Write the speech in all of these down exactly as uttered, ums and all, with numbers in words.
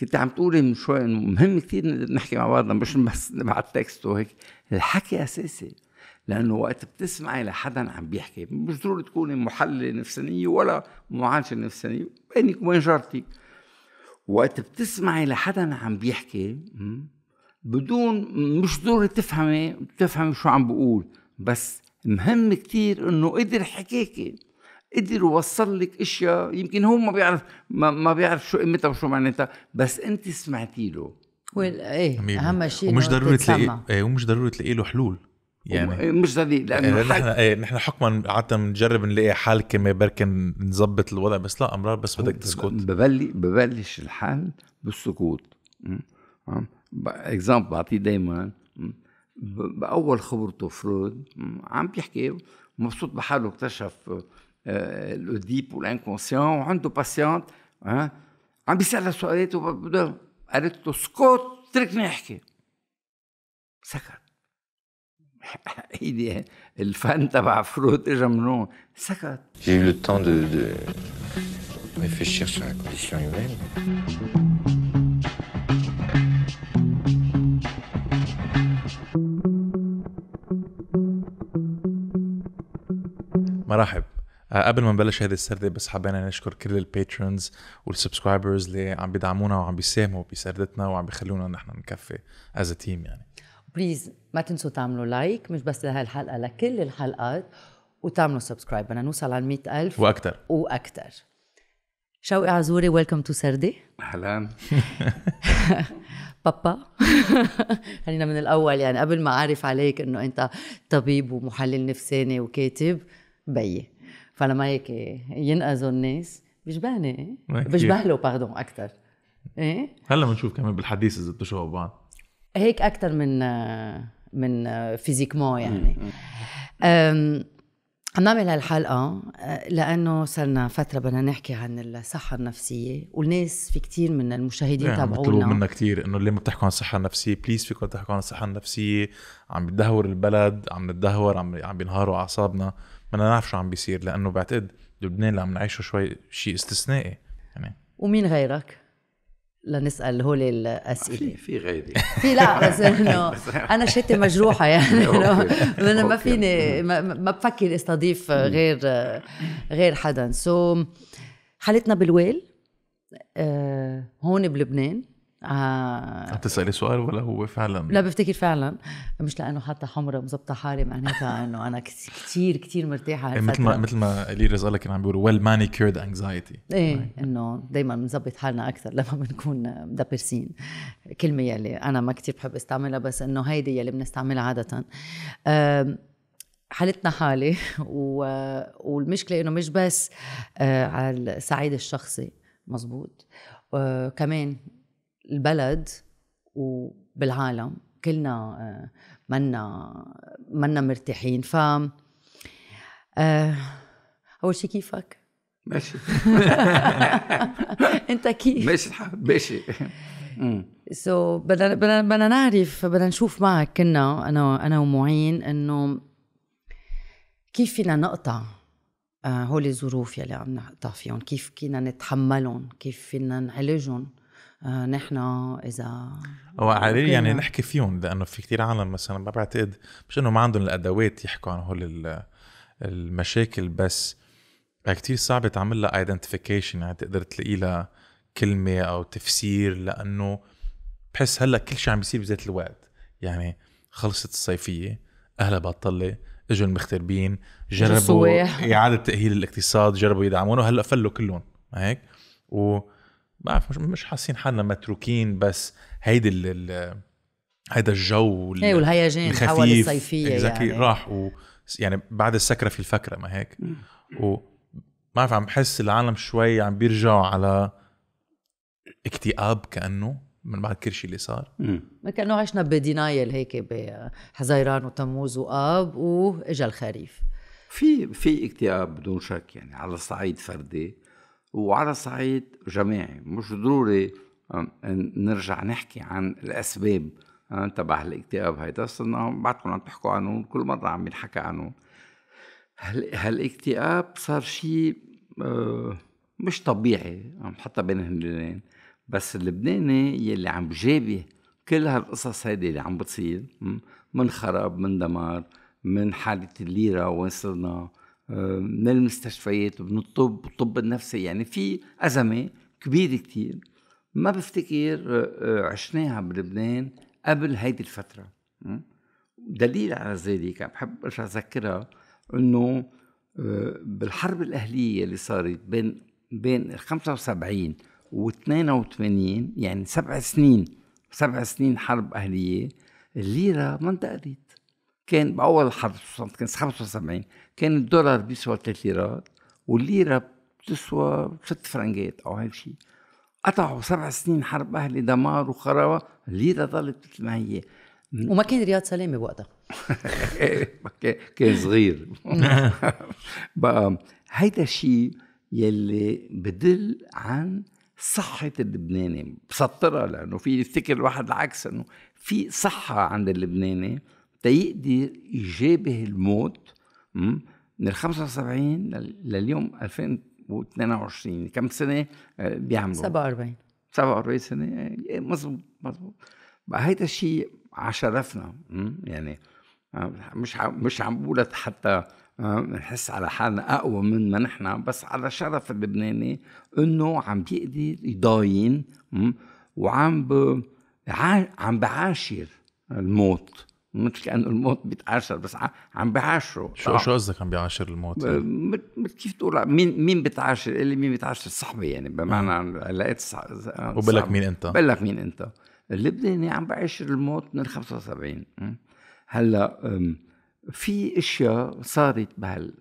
كنت عم تقولي من شوي انه مهم كثير نحكي مع بعضنا، مش بس نبعت تكست وهيك. الحكي اساسي، لانه وقت بتسمعي لحدا عم بيحكي، مش ضروري تكوني محلله نفسانيه ولا معالجه نفسانيه، بينك وبين جارتك، وقت بتسمعي لحدا عم بيحكي بدون مش ضروري تفهمي تفهمي شو عم بقول، بس مهم كثير انه قدر حكيكي، قدر وصل لك اشياء يمكن هو ما بيعرف ما, ما بيعرف شو قيمتها وشو معناتها، بس انت سمعتي له. ايه اهم شيء، ومش ضروري تلاقي ايه ومش ضروري تلاقي له حلول يعني، مش ضروري، لانه نحن ايه نحن حكما عاده بنجرب نلاقي حل كما بركن نظبط الوضع، بس لا امرار بس بدك تسكت. ببلي ببلش الحل بالسكوت. اكزامبل بعطيه دائما، باول خبرته فرويد عم بيحكي مبسوط بحاله اكتشف الأوديب والانكونسيون، وعنده باسيونت عم بيسألها سؤالات، قالت له اسكت اتركني احكي، سكت. هيدي الفن تبع فرويد اجى من هون، سكت. J'ai eu le temps de réfléchir sur la condition humaine. مرحب. قبل ما نبلش هذه السردة، بس حابين نشكر كل الباترونز والسبسكرايبرز اللي عم بيدعمونا وعم بيساهموا بسردتنا وعم بيخلونا نحن نكفي از تيم يعني. بليز ما تنسوا تعملوا لايك، مش بس لهي الحلقة، لكل الحلقات، وتعملوا سبسكرايب، بدنا نوصل على مئة ألف وأكثر وأكثر. شوقي عزوري، ويلكم تو سردة. أهلا. بابا خلينا من الأول يعني، قبل ما أعرف عليك إنه أنت طبيب ومحلل نفساني وكاتب بيي، فلما هيك ينقذوا الناس بيشبهني بيشبهلو باردون اكثر. ايه هلا بنشوف كمان بالحديث اذا بتشبهوا بعض هيك اكثر من من فيزيكمون يعني. امم عم نعمل هالحلقه لانه صرنا فتره بدنا نحكي عن الصحه النفسيه، والناس في كثير من المشاهدين تبعونا مطلوب منا كثير انه ليه ما بتحكوا عن الصحه النفسيه، بليز فيكم تحكوا عن الصحه النفسيه، عم بتدهور البلد، عم نتدهور، عم عم بينهاروا اعصابنا، بدنا نعرف شو عم بيصير، لانه بعتقد لبنان اللي عم نعيشه شوي شيء استثنائي يعني. ومين غيرك لنسال هول الاسئله؟ في في غيري في لا بس انه انا شتي مجروحه يعني، انا ما فيني ما, ما بفكر استضيف غير غير حدا. سو so, حالتنا بالويل أه هون بلبنان. آه تسألي سؤال ولا هو فعلا؟ لا بفتكر فعلا، مش لأنه حتى حمرة مزبطة حالي معناتها أنه أنا كتير كتير مرتاحة هالفترة. مثل ما مثل ما ليرا زالك كان عم بيقولوا well manicured anxiety. إيه إنه دايما منزبط حالنا أكثر لما بنكون مدبرسين، كلمة يلي أنا ما كتير بحب استعملها، بس إنه هيدي يلي بنستعملها عادة. آه حالتنا حالة، والمشكلة إنه مش بس آه على الصعيد الشخصي مزبوط، آه كمان البلد وبالعالم كلنا منا منا مرتاحين. ف اول شيء كيفك؟ ماشي. انت كيف؟ ماشي الحال، ماشي. سو بدنا بدنا نعرف، بدنا نشوف معك كنا انا انا ومعين انه كيف فينا نقطع هول الظروف يلي عم نقطع فيهم، كيف فينا نتحملهم، كيف فينا نعالجهم آه نحن إذا أو علي يعني نحكي فيهم، لأنه في كتير عالم مثلا ما بعتقد مش إنه ما عندهم الأدوات يحكوا عن هول المشاكل، بس كتير صعب تعمل لها identification يعني، تقدر تلاقي لها كلمة أو تفسير، لأنه بحس هلأ كل شيء عم بيصير بذات الوقت يعني. خلصت الصيفية، أهلا بطلة، إجوا المغتربين، جربوا إعادة تأهيل الاقتصاد، جربوا يدعمونه، هلأ فلوا كلهم هيك، و بعرف مش حاسين حالنا متروكين، بس هيدي ال هيدا الجو ايه والهيجان حول الصيفيه يعني راح، و يعني بعد السكره في الفكره ما هيك. وبعرف عم بحس العالم شوي عم بيرجعوا على اكتئاب كانه من بعد كل شيء اللي صار، كانه عشنا بدينايل هيك بحزيران وتموز واب، واجا الخريف. في في اكتئاب بدون شك يعني، على الصعيد فردي وعلى صعيد جماعي. مش ضروري نرجع نحكي عن الأسباب تبع الاكتئاب هيدا، صرنا بعدكم عم تحكوا عنه كل مرة عم ينحكى عنه. هالاكتئاب صار شيء مش طبيعي حتى بين الهندلين، بس اللبناني يلي عم جابه كل هالقصص هيدي اللي عم بتصير من خراب، من دمار، من حالة الليرة وين صرنا، من المستشفيات ومن الطب والطب النفسي، يعني في أزمة كبيرة كتير ما بفتكر عشناها بلبنان قبل هيدي الفترة. دليل على ذلك بحب أرجع أذكرها أنه بالحرب الأهلية اللي صارت بين بين خمسة وسبعين و اثنين وثمانين، يعني سبع سنين سبع سنين حرب أهلية، الليرة ما انتقلت. كان بأول حرب كان خمسة وسبعين كان الدولار بيسوى ثلاث ليرات والليرة بتسوى ست فرنجات أو هالشي. قطعوا سبع سنين حرب أهلي، دمار وخرابة، الليرة ضلت مثل ما هي. وما كان رياض سلامة وقتها كان صغير بقى. هيدا الشيء يلي بدل عن صحة اللبناني بسطرها، لأنه في يفتكر الواحد العكس، أنه في صحة عند اللبناني تيقدر يجابه الموت من الخمسة وسبعين لليوم ألفين واثنين وعشرين. كم سنة بيعملوا؟ سبعة وأربعين سبعة وأربعين سنة. مظبوط مظبوط. بقى هيدا الشيء عشرفنا، يعني مش مش عم بقول حتى نحس على حالنا أقوى من ما نحن، بس على شرف اللبناني أنه عم بيقدر يضاين وعم ب... عم بعاشر الموت، مش كأنه الموت بيتعاشر بس عم بعاشره. شو شو قصدك عم بعاشر الموت؟ يعني كيف تقول مين مين بتعاشر؟ اللي مين بتعاشر الصحبة، يعني بمعنى علاقات صعبة. وبلك مين أنت؟ بلك مين أنت؟ اللبناني عم بعاشر الموت من الخمسة وسبعين. هلا في اشياء صارت بهال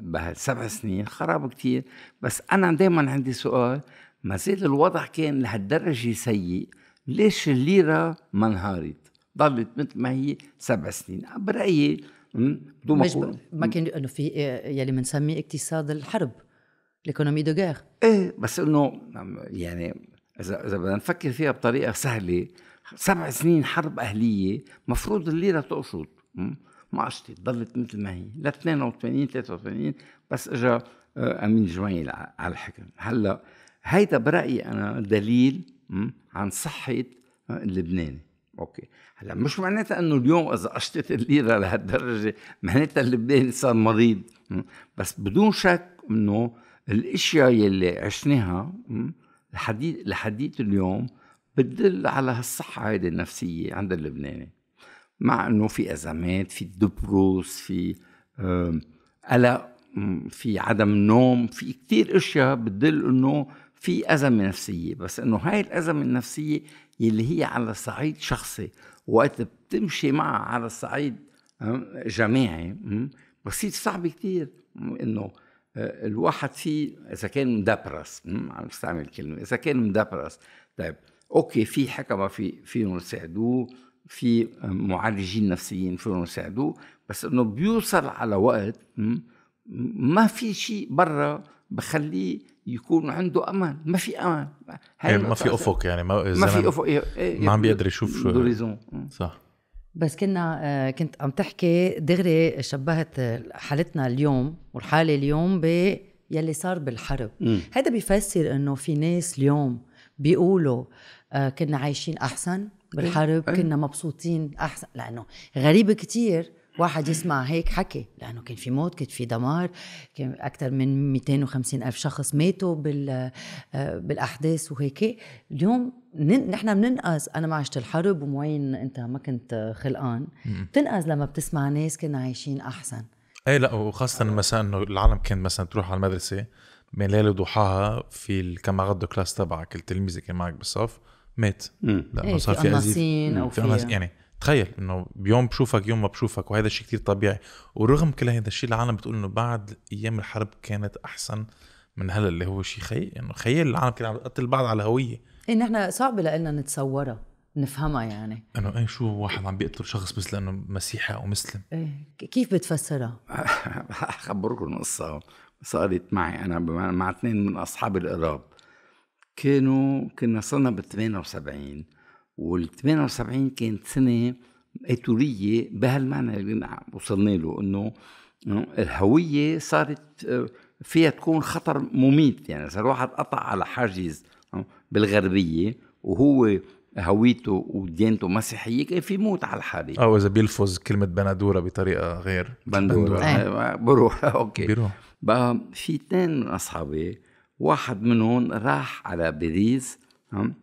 بهالسبع سنين خراب كتير، بس انا دائما عندي سؤال، ما زال الوضع كان لهالدرجه سيء، ليش الليره ما انهارت؟ ضلت مثل ما هي سبع سنين برايي. مش ب... ما كان انه في يلي بنسميه اقتصاد الحرب، ليكونومي دو غير. ايه بس انه يعني اذا اذا بدنا نفكر فيها بطريقه سهله، سبع سنين حرب اهليه مفروض الليره تقشط، ما قشطت، ضلت مثل ما هي ل اثنين وثمانين ثلاثة وثمانين، بس اجى امين جميل على الحكم. هلا هيدا برايي انا دليل عن صحه اللبناني. اوكي هلا مش معناتها انه اليوم اذا قشطت الليره لهالدرجه معناتها اللبناني صار مريض، بس بدون شك انه الاشياء يلي عشناها لحديث لحديث اليوم بتدل على هالصحه هيدي النفسيه عند اللبناني، مع انه في ازمات، في دبروس، في قلق، في عدم نوم، في كتير اشياء بتدل انه في ازمه نفسيه، بس انه هاي الازمه النفسيه اللي هي على صعيد شخصي وقت بتمشي معها على الصعيد جماعي بصير صعب كتير. انه الواحد فيه اذا كان مدبرس، عم بستعمل كلمه اذا كان مدبرس، طيب اوكي في حكمه في فيهم يساعدوه، في معالجين نفسيين فيهم يساعدوه، بس انه بيوصل على وقت ما في شيء برا بخليه يكون عنده امل، ما في امل، ما في افق، يعني ما ما في افق، ما عم بيقدر يشوف شو صح. بس كنا كنت عم تحكي دغري شبهت حالتنا اليوم والحاله اليوم بيلي صار بالحرب. م. هذا بيفسر انه في ناس اليوم بيقولوا كنا عايشين احسن بالحرب، أي. كنا مبسوطين احسن، لانه غريب كتير واحد يسمع هيك حكي، لانه كان في موت، كان في دمار، كان اكثر من مئتين وخمسين ألف شخص ماتوا بال بالاحداث وهيك. اليوم نحن بننقذ، انا ما عشت الحرب وموين انت ما كنت خلقان، بتنقذ لما بتسمع ناس كنا عايشين احسن. اي لا، وخاصه مثلا انه العالم كان مثلا تروح على المدرسه من ليله وضحاها، في الكاميرات دو كلاس تبعك التلميذ كان معك بالصف مات، لانه صار في أزيد أو في أناس. يعني تخيل انه بيوم بشوفك يوم ما بشوفك، وهذا الشيء كتير طبيعي. ورغم كل هذا الشيء العالم بتقول انه بعد ايام الحرب كانت احسن من هلا، اللي هو شيء خيال. يعني خيال، العالم كان عم تقتل بعض على هويه ان احنا صعب لنا نتصورها نفهمها، يعني انه ايه شو واحد عم بيقتل شخص بس لانه مسيحي او مسلم. إيه. كيف بتفسرها؟ اخبركم قصه صارت معي انا مع اثنين من اصحاب القراب. كانوا كنا صرنا بالثمانية وسبعين، والثمانية وسبعين كانت سنة إيتورية بهالمعنى اللي وصلنا له، إنه الهوية صارت فيها تكون خطر مميت. يعني إذا الواحد قطع على حاجز بالغربية وهو هويته وديانته مسيحية كيف يموت على الحالي، أو إذا بيلفظ كلمة بندورة بطريقة غير بندورة آه. بروح أوكي بروح. بقى في اثنين من أصحابي، واحد منهم راح على باريس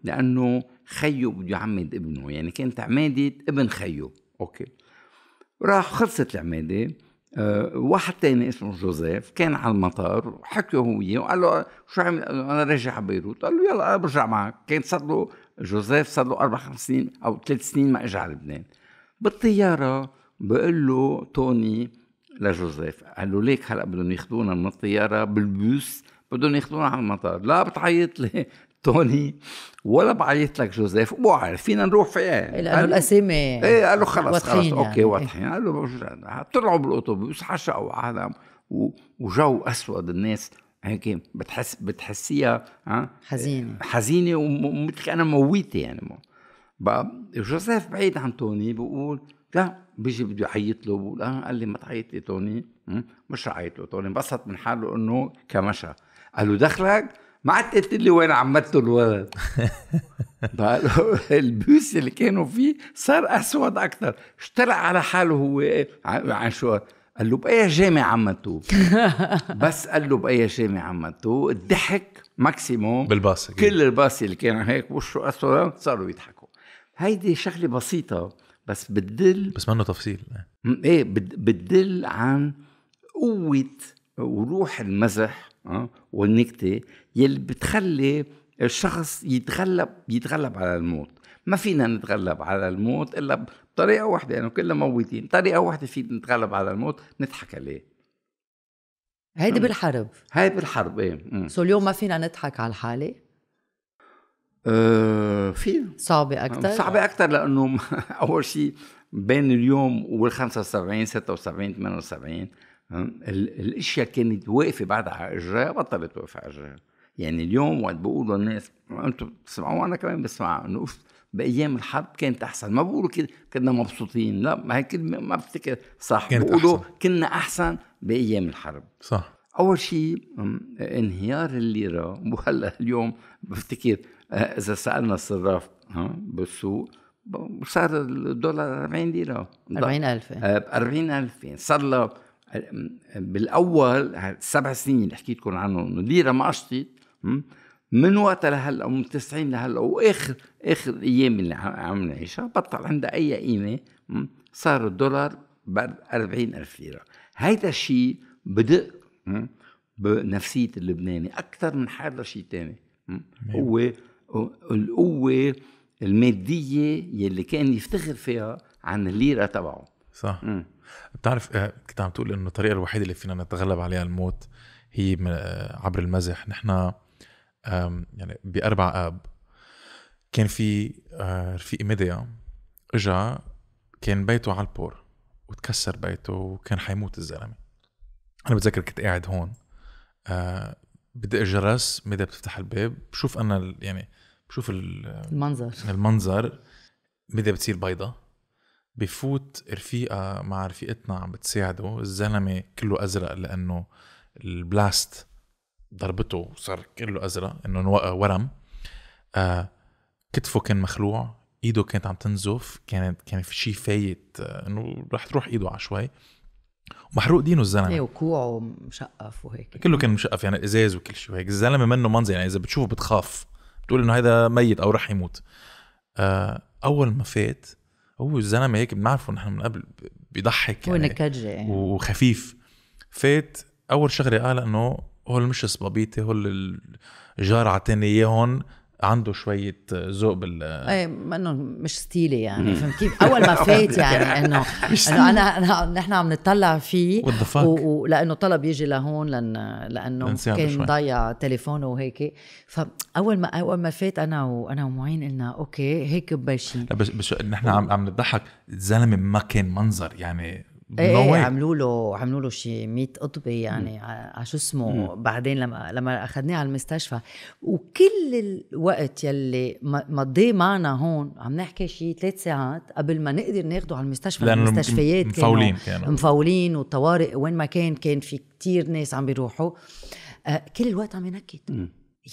لأنه خيو بده يعمد ابنه، يعني كانت عمادة ابن خيو أوكي، راح خلصت العمادة. أه واحد تاني اسمه جوزيف كان على المطار، حكيه هو وياه وقال له شو عمل، أنا راجع على بيروت، قال له يلا أنا برجع معك. كان صار له جوزيف صار له أربع خمس سنين أو ثلاث سنين ما إجا على لبنان. بالطيارة بقول له توني لجوزيف، قال له ليك هلا بدهم ياخذونا من الطيارة بالبوس بدهم ياخذونا على المطار. لا بتعيط لي توني ولا بعيط لك جوزيف، مو عارف فينا نروح فيها يعني. قال له الاسامي ايه، قال له خلص خلص اوكي واضحين. قال له طلعوا بالاتوبيس، حشقوا عالم وجو اسود، الناس هيك بتحس بتحسيها حزينه حزينه ومثل انا مويته يعني. بقى جوزيف بعيد عن توني، بقول لا بيجي بده يعيط له، بقول اه قال لي ما تعيط لي توني، مش عيط له توني، انبسط من حاله انه كمشى. قال له دخلك ما عاد قلت لي وين عمته الولد. قالوا البوس اللي كانوا فيه صار اسود اكثر، اشترع على حاله هو عن شو. قال له باي جامع عمته، بس قال له باي جامع عمته، الضحك ماكسيموم بالباصه، كل الباص اللي كانوا هيك وشو اسود صاروا يضحكوا. هيدي شغله بسيطه بس بتدل، بس ما انه تفصيل ايه، بتدل عن قوه وروح المزح والنكتة يلي بتخلي الشخص يتغلب يتغلب على الموت. ما فينا نتغلب على الموت إلا بطريقة واحدة، يعني كلنا موتين، طريقة واحدة فينا نتغلب على الموت نضحك عليه. هيدي بالحرب، هيدي بالحرب ايه. سو اليوم ما فينا نضحك على الحالة؟ أه فيه صعبة أكتر، صعبة أكتر لأنه أول شيء بين اليوم والخمسة وسبعين ستة وسبعين ثمانية وسبعين الاشياء كانت واقفه بعد على اجرها، بطلت واقفه على اجرها. يعني اليوم وقت بقولوا الناس انتم بتسمعوا انا كمان بسمع انه بايام الحرب كانت احسن، ما بقولوا كده كنا مبسوطين، لا ما هي كلمه ما بفتكر صح، بقولوا كنا احسن بايام الحرب صح. اول شيء انهيار الليره، وهلا اليوم بفتكر اذا سالنا الصراف بالسوق صار الدولار أربعين ليره أربعين ألف أربعين ألف صار له بالاول سبع سنين اللي حكيتكم عنه انه ليره ما قشطت، من وقتها لهلا ومن تسعين لهلا واخر اخر ايام اللي عم نعيشها بطل عندها اي قيمه، صار الدولار بعد أربعين ألف ليره. هيدا الشيء بدق بنفسيه اللبناني اكثر من حدا شيء ثاني، هو القوه الماديه يلي كان يفتخر فيها عن الليره تبعه صح. مم. بتعرف كنت عم تقول انه الطريقه الوحيده اللي فينا نتغلب عليها الموت هي عبر المزح. نحن يعني بأربع اب كان في رفيق ميديا اجا كان بيته على البور وتكسر بيته وكان حيموت الزلمه. انا بتذكر كنت قاعد هون بدي اجرس، ميديا بتفتح الباب بشوف انا يعني بشوف المنظر المنظر ميديا بتصير بيضه، بفوت رفيقة مع رفيقتنا عم بتساعده، الزلمة كله أزرق لأنه البلاست ضربته صار كله أزرق إنه ورم. آه كتفه كان مخلوع، إيده كانت عم تنزف، كانت كان في شيء فايت آه إنه رح تروح إيده على شوي، ومحروق دينه الزلمة إيه وكوعه مشقف وهيك، كله كان مشقف يعني إزاز وكل شيء وهيك. الزلمة منه منظر يعني إذا بتشوفه بتخاف، بتقول إنه هيدا ميت أو رح يموت. آه أول ما فات هو الزلمه هيك بنعرفه نحن من قبل بيضحك يعني وخفيف، فات اول شغله قال انه هول مش صبابيتي، هول الجار عطاني اياهم عنده شويه ذوق بال اي ما انه مش ستيلي يعني. فهمت كيف اول ما فات يعني انه انه انا نحن عم نتطلع فيه ولانه طلب يجي لهون لان لانه كان مضيع تليفونه وهيك. فاول ما اول ما فات انا وانا ومعين قلنا اوكي هيك بباشين، بس نحن عم عم نضحك. الزلمه ما كان منظر يعني ايه، عملوا له عملوا له شيء مية قطبي يعني على شو اسمه. بعدين لما لما اخذناه على المستشفى وكل الوقت يلي مضي معنا هون عم نحكي شيء ثلاث ساعات قبل ما نقدر ناخده على المستشفى. المستشفيات مفاولين كانوا مفاولين، والطوارئ وين ما كان كان في كتير ناس عم بيروحوا. آه كل الوقت عم ينكت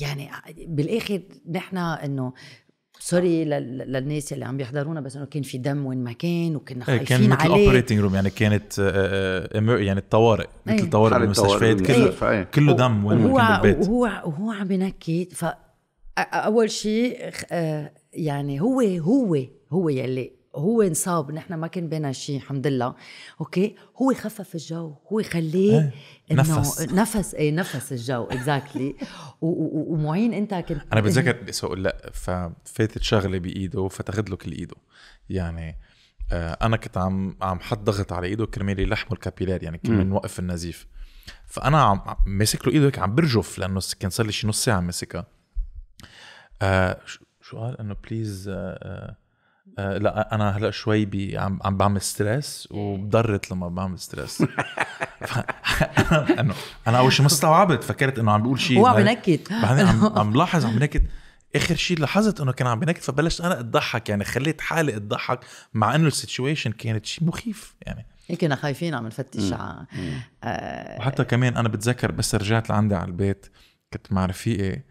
يعني بالاخر نحن انه سوري للناس اللي عم بيحضرونا، بس انه كان في دم وين ما كان، وكنا خايفين عليه. كان مثل اوبريتنج روم، يعني كانت يعني الطوارئ، مثل الطوارئ بالمستشفيات، كله كله دم وين ما كان بالبيت. وهو وهو عم بنكي. فاول شيء يعني هو هو هو يلي هو انصاب، نحن ما كان بينا شيء الحمد لله. اوكي، هو خفف الجو، هو خليه نفس نفس اي نفس الجو اكزاكتلي. ومعين انت كنت، انا بتذكر سؤال، لا ففاتت شغله بايده فتاخذ له كل ايده، يعني آه انا كنت عم عم حط ضغط على ايده كرمال يلحموا الكابيلار، يعني كرمال نوقف النزيف. فانا عم ماسك له ايده هيك عم برجف، لانه كان صار لي شي نص ساعه ماسكها. آه شو قال؟ انه بليز آه أه لا انا هلا شوي بي عم عم بعمل ستريس وبضرت لما بعمل ستريس. انا انا اول شيء ما استوعبت، فكرت انه عم بيقول شيء، هو عم بنكت. بعدين عم عم لاحظ عم بنكت. اخر شيء لاحظت انه كان عم بنكت، فبلشت انا اتضحك، يعني خليت حالي اتضحك مع انه السيتويشن كانت شيء مخيف. يعني كنا خايفين، عم نفتش على أه وحتى كمان انا بتذكر بس رجعت لعندي على البيت، كنت مع رفيقي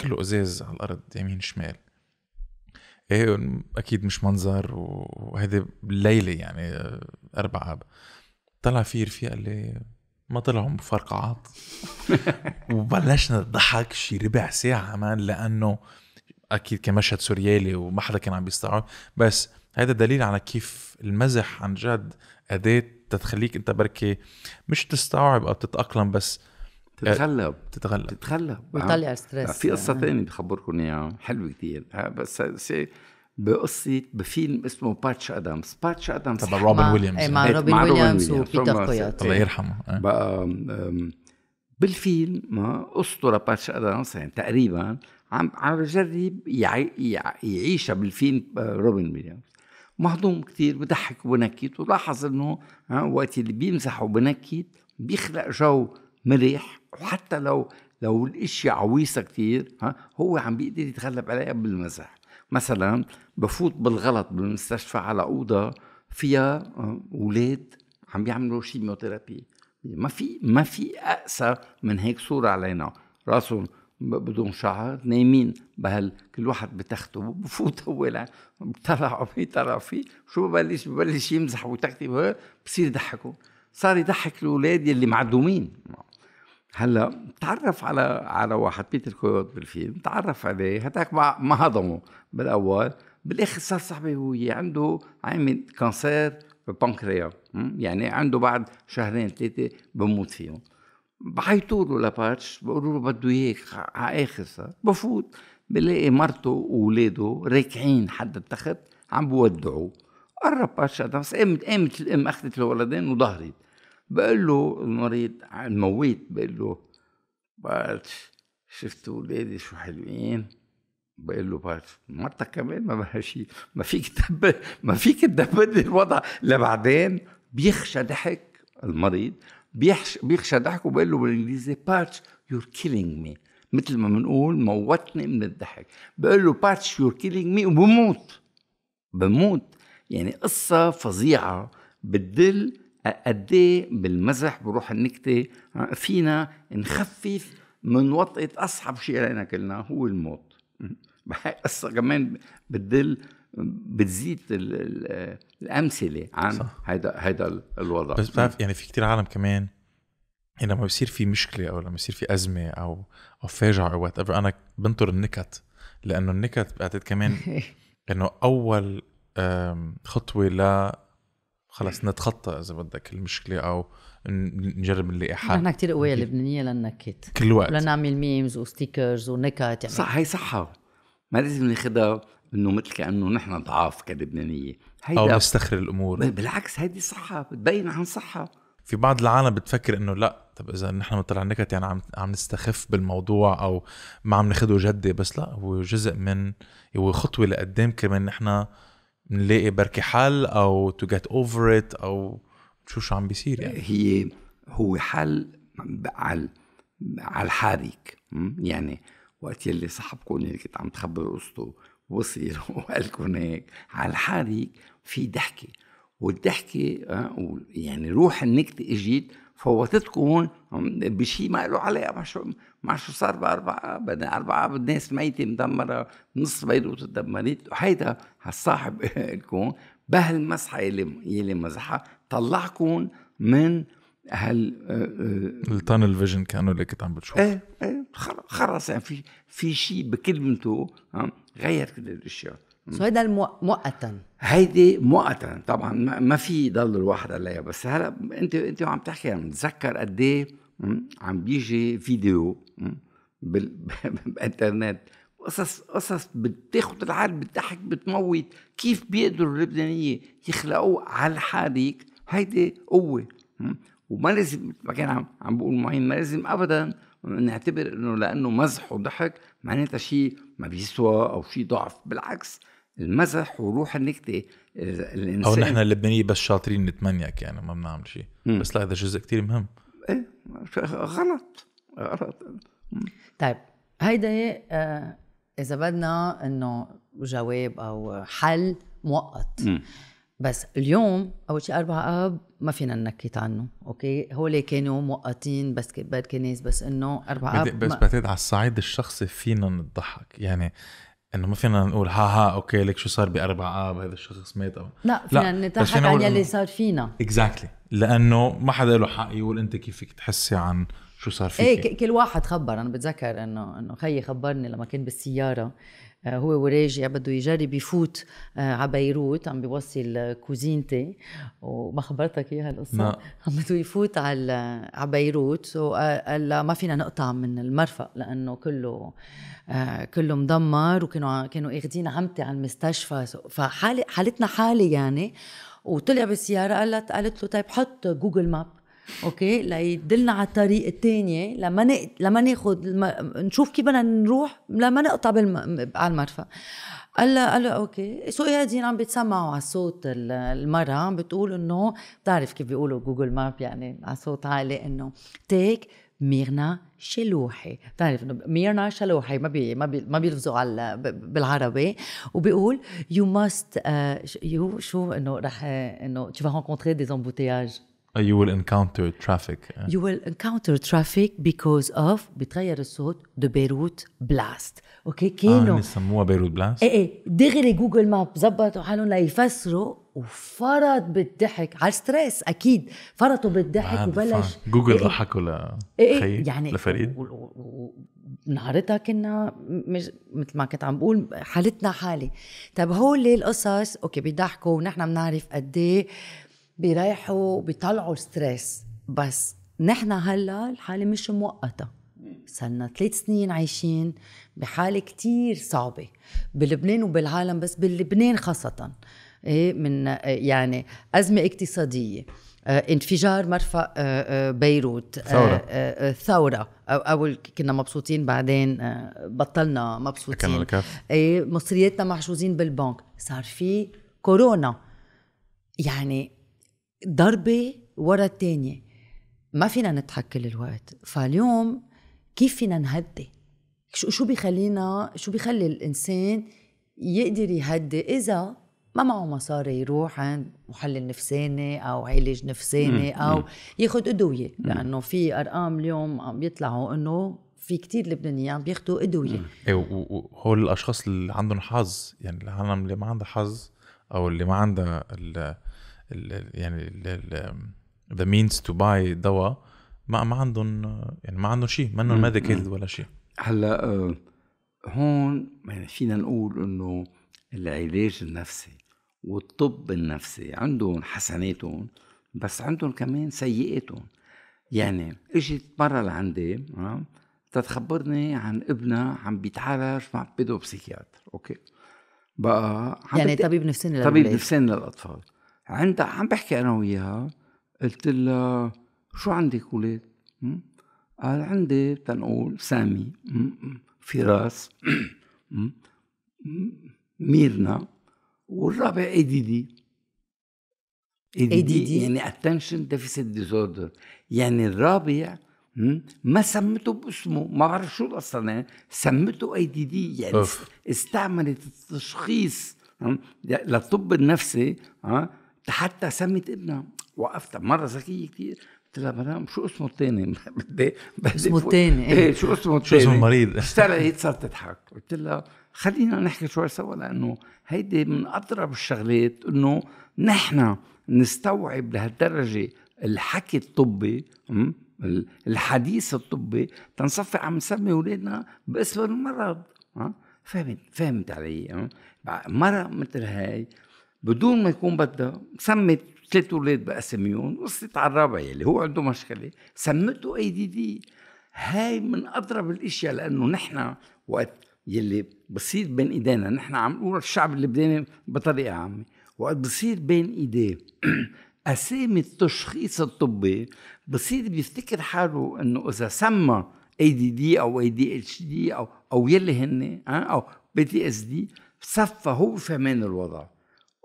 كله ازاز على الارض يمين شمال. ايه اكيد مش منظر، وهذا بالليله يعني أربعة. طلع في رفيق قال لي ما طلعوا مفرقعات. وبلشنا نضحك شي ربع ساعه كمان، لانه اكيد كان مشهد سوريالي وما حدا كان عم بيستوعب، بس هذا دليل على كيف المزح عن جد اداه تتخليك انت بركي مش تستوعب او تتاقلم، بس تتغلب تتغلب تتغلب وتطلع ستريس. في قصه ثانيه يعني بخبركم اياها حلوه كثير، بس بقصه بفيلم اسمه باتش ادمز. باتش ادمز تبع روبن ويليامز، مع روبن ويليامز وبيتر كويت الله يرحمه. بقى بالفيلم اسطوره باتش ادمز يعني تقريبا عم عم بجرب يعيشها بالفيلم روبن ويليامز. مهضوم كثير، بضحك وبنكت، ولاحظ انه وقت اللي بيمزح وبنكت بيخلق جو مريح، وحتى لو لو الاشياء عويصه كثير ها هو عم بيقدر يتغلب عليها بالمزح. مثلا بفوت بالغلط بالمستشفى على اوضه فيها اولاد عم بيعملوا شيميوثيرابي، ما في ما في اقسى من هيك صوره علينا، راسهم بدون شعر، نايمين بهال كل واحد بتخته. بفوت هو بطلعوا في طرفي، شو ببلش ببلش يمزح ويتكتب، بصير يضحكوا، صار يضحك الاولاد يلي معدومين. هلا تعرف على على واحد بيتر كويوت بالفيلم، تعرف عليه، هداك ما هضمه بالاول، بالاخر صار صاحبي هو، عنده عامل كانسير بانكرياس، يعني عنده بعد شهرين ثلاثه بموت فيهم. بعيطوا له لباتش، بقولوا له بده اياك على اخر صار. بفوت بلاقي مرته واولاده راكعين حد التخت عم بودعوه. قرب باتش ادمز، قامت قامت الام اخذت الولدين وظهرت. بقول له المريض المويت، بقول له باتش شفتوا ولادي شو حلوين؟ بقول له باتش مرتك كمان ما بها شيء، ما فيك تدبر ما فيك تدبر الوضع لبعدين. بيخشى ضحك المريض، بيخشى ضحك، وبقول له بالانجليزي باتش يور كيلينج مي، مثل ما بنقول موتني من الضحك. بقول له باتش يور كيلينج مي، وبموت بموت. يعني قصه فظيعه بتدل قد ايه بالمزح بروح النكته فينا نخفف من وطئه اصعب شيء علينا كلنا هو الموت. قصه كمان بتدل بتزيد الامثله عن هيدا هيدا الوضع. بس بعرف يعني في كثير عالم كمان لما يعني بصير في مشكله او لما بصير في ازمه او او فاجعه او وات ايفر، انا بنطر النكت، لانه النكت بعتقد كمان انه اول خطوه ل خلص نتخطى اذا بدك المشكله او نجرب نلاقي حل. نحن كثير قويه لبنانيه للنكت كل وقت، لنعمل ميمز وستيكرز ونكت. يعني صح، هي صحه ما لازم ناخذها انه مثل كانه نحن ضعاف كلبنانيه او نستخر الامور. بالعكس هيدي صحه بتبين عن صحه. في بعض العالم بتفكر انه لا، طب اذا نحن بنطلع النكت يعني عم عم نستخف بالموضوع او ما عم ناخده جدي، بس لا، هو جزء من هو خطوه لقدام كمان نحن نلاقي بركي حل او تو جيت اوفر ات او شو شو عم بيصير. يعني هي هو حل على على الحريك. يعني وقت يلي صاحبكم اللي كنت عم تخبر قصته وصل وقالكم هيك على الحريك في ضحكه، والضحكه يعني روح النكت اجيت فوتتكم بشيء ما له علاقه مع شو مع شو صار باربعه، بدنا اربعه بالناس ميته مدمره، نص بيروت تدمرت، وهيدا هالصاحب الكون بهالمسحه يلي يلي مزحها طلعكم من هال التانل فيجن كانوا اللي كنت عم بتشوف. ايه ايه خلص يعني في في شيء بكلمته غير كل الاشياء. سو هيدا مؤقتا، هيدي مؤقتا طبعا ما في يضل الواحد عليها. بس هلا انت انت وعم تحكي عم تتذكر قد ايه عم بيجي فيديو بالانترنت قصص قصص بتاخد العالم بالضحك بتموت. كيف بيقدروا اللبنانيه يخلقوا على الحريك؟ هيدي قوه. وما لازم ما كان عم عم بقول معين ما لازم ابدا نعتبر انه لانه مزح وضحك معناتها شيء ما بيسوى او شيء ضعف. بالعكس المزح وروح النكته الانسان او نحن اللبنانيه بس شاطرين نتمنيك يعني ما بنعمل شيء، بس لا هذا جزء كتير مهم. ايه غلط غلط. طيب هيدا آه اذا بدنا انه جواب او حل مؤقت. م. بس اليوم أول شيء أربعة آب ما فينا ننكت عنه، أوكي؟ هولي كانوا مؤقتين بس كبار كناس، بس إنه أربعة آب بس بعتقد على الصعيد الشخصي فينا نضحك، يعني إنه ما فينا نقول ها ها أوكي لك شو صار بأربعة آب هذا الشخص مات أو لا، فينا نضحك عن اللي صار فينا. إكزاكتلي، لأنه ما حدا له حق يقول أنت كيفك تحسي عن شو صار فيك. إيه كل واحد خبر. أنا بتذكر إنه إنه خيي خبرني لما كان بالسيارة هو وراجع بده يجرب يفوت على بيروت، عم بيوصل كوزينتي وما خبرتك اياها القصه، عم بده يفوت على على بيروت وقال لا ما فينا نقطع من المرفق لانه كله كله مدمر، وكانوا كانوا اخذين عمتي على المستشفى فحالتنا حالتنا حالي يعني. وطلع بالسياره قالت قالت له طيب حط جوجل ماب اوكي ليدلنا على الطريق الثانيه لما ن... لما ناخذ الم... نشوف كيف بدنا نروح لما نقطع بالم... على المرفأ. قال له قال له اوكي. سو قاعدين عم بيتسمعوا على صوت المراه عم بتقول انه بتعرف كيف بيقولوا جوجل ماب يعني على صوت عالي انه تيك ميرنا شلوحي، بتعرف انه ميرنا شلوحي ما بي ما بي ما بيلفظوا على بالعربي، وبيقول يو ماست يو شو انه رح انه tu vas rencontrer des embouteillages. You will encounter traffic. You will encounter traffic because of بتغير الصوت the Beirut blast. اوكي كانوا اه سموها بيروت بلاست. ايه ايه دغري جوجل ماب زبطوا حالهم ليفسروا وفرط بالضحك على الستريس اكيد فرطوا بالضحك وبلش جوجل ضحكوا ل خيي يعني لفريد. نهارتها كنا مش مثل ما كنت عم بقول حالتنا حالي. طب هول القصص اوكي بيضحكوا ونحن بنعرف قد ايه بيريحوا بيطلعوا ستريس، بس نحن هلا الحاله مش مؤقته، صرنا ثلاث سنين عايشين بحاله كتير صعبه بلبنان وبالعالم، بس باللبنان خاصه ايه من يعني ازمه اقتصاديه، انفجار مرفأ بيروت، ثورة ثورة أول كنا مبسوطين بعدين بطلنا مبسوطين، ايه مصرياتنا محجوزين بالبنك، صار في كورونا، يعني ضربة ورا الثانية ما فينا نضحك كل الوقت. فاليوم كيف فينا نهدي؟ شو شو بيخلينا شو بيخلي الإنسان يقدر يهدي إذا ما معه مصاري يروح عند محلل نفساني أو علاج نفساني أو ياخد أدوية، لأنه في أرقام اليوم عم بيطلعوا إنه في كتير لبنانيين عم بياخدوا أدوية. وهول الأشخاص اللي عندهم حظ يعني العالم اللي ما عنده حظ أو اللي ما عنده يعني the means to buy دواء ما ما عندهم يعني ما عندهم شيء ما عندهم ميديكال ولا شيء. هلا هون يعني فينا نقول انه العلاج النفسي والطب النفسي عندهم حسناتهم بس عندهم كمان سيئاتهم. يعني اجت مره لعندي تتخبرني عن ابنها عم بيتعالج مع بيدو بسيكياتر اوكي بقى يعني طبيب نفساني طبيب نفساني للاطفال. عندها عم بحكي انا وياها قلت لها شو عندك ولاد؟ قال عندي تنقول سامي فراس ميرنا والرابع اي دي دي اي دي دي يعني اتنشن ديفيسيت ديزوردر، يعني الرابع ما سمته باسمه ما بعرف شو اصلا سمته اي دي دي يعني أوف. استعملت التشخيص للطب النفسي حتى سمت ابنها. وقفت مرة ذكية كتير قلت لها مدام شو اسمه الثاني؟ بدي اسمه الثاني ايه شو اسمه الثاني؟ شو اسمه المريض؟ اشتغلت صارت تضحك. قلت لها خلينا نحكي شوي سوا لأنه هيدي من أضرب الشغلات إنه نحن نستوعب لهالدرجة الحكي الطبي الحديث الطبي تنصفي عم نسمي أولادنا باسم المرض. فهمت فهمت علي؟ مرة مثل هاي بدون ما يكون بدها سمت ثلاث أولاد بأسميون وصلت على الرابع يلي هو عنده مشكلة سمته أي دي دي. هاي من أضرب الأشياء لأنه نحن وقت يلي بصير بين إيدينا نحن عم نقول الشعب اللبناني بطريقة عامة وقت بصير بين إيديه أسامي التشخيص الطبي بصير بيفتكر حاله إنه إذا سمى إيه دي دي أو إيه دي إتش دي أو أو يلي هن أو بي تي إس دي صفى هو فهمان الوضع.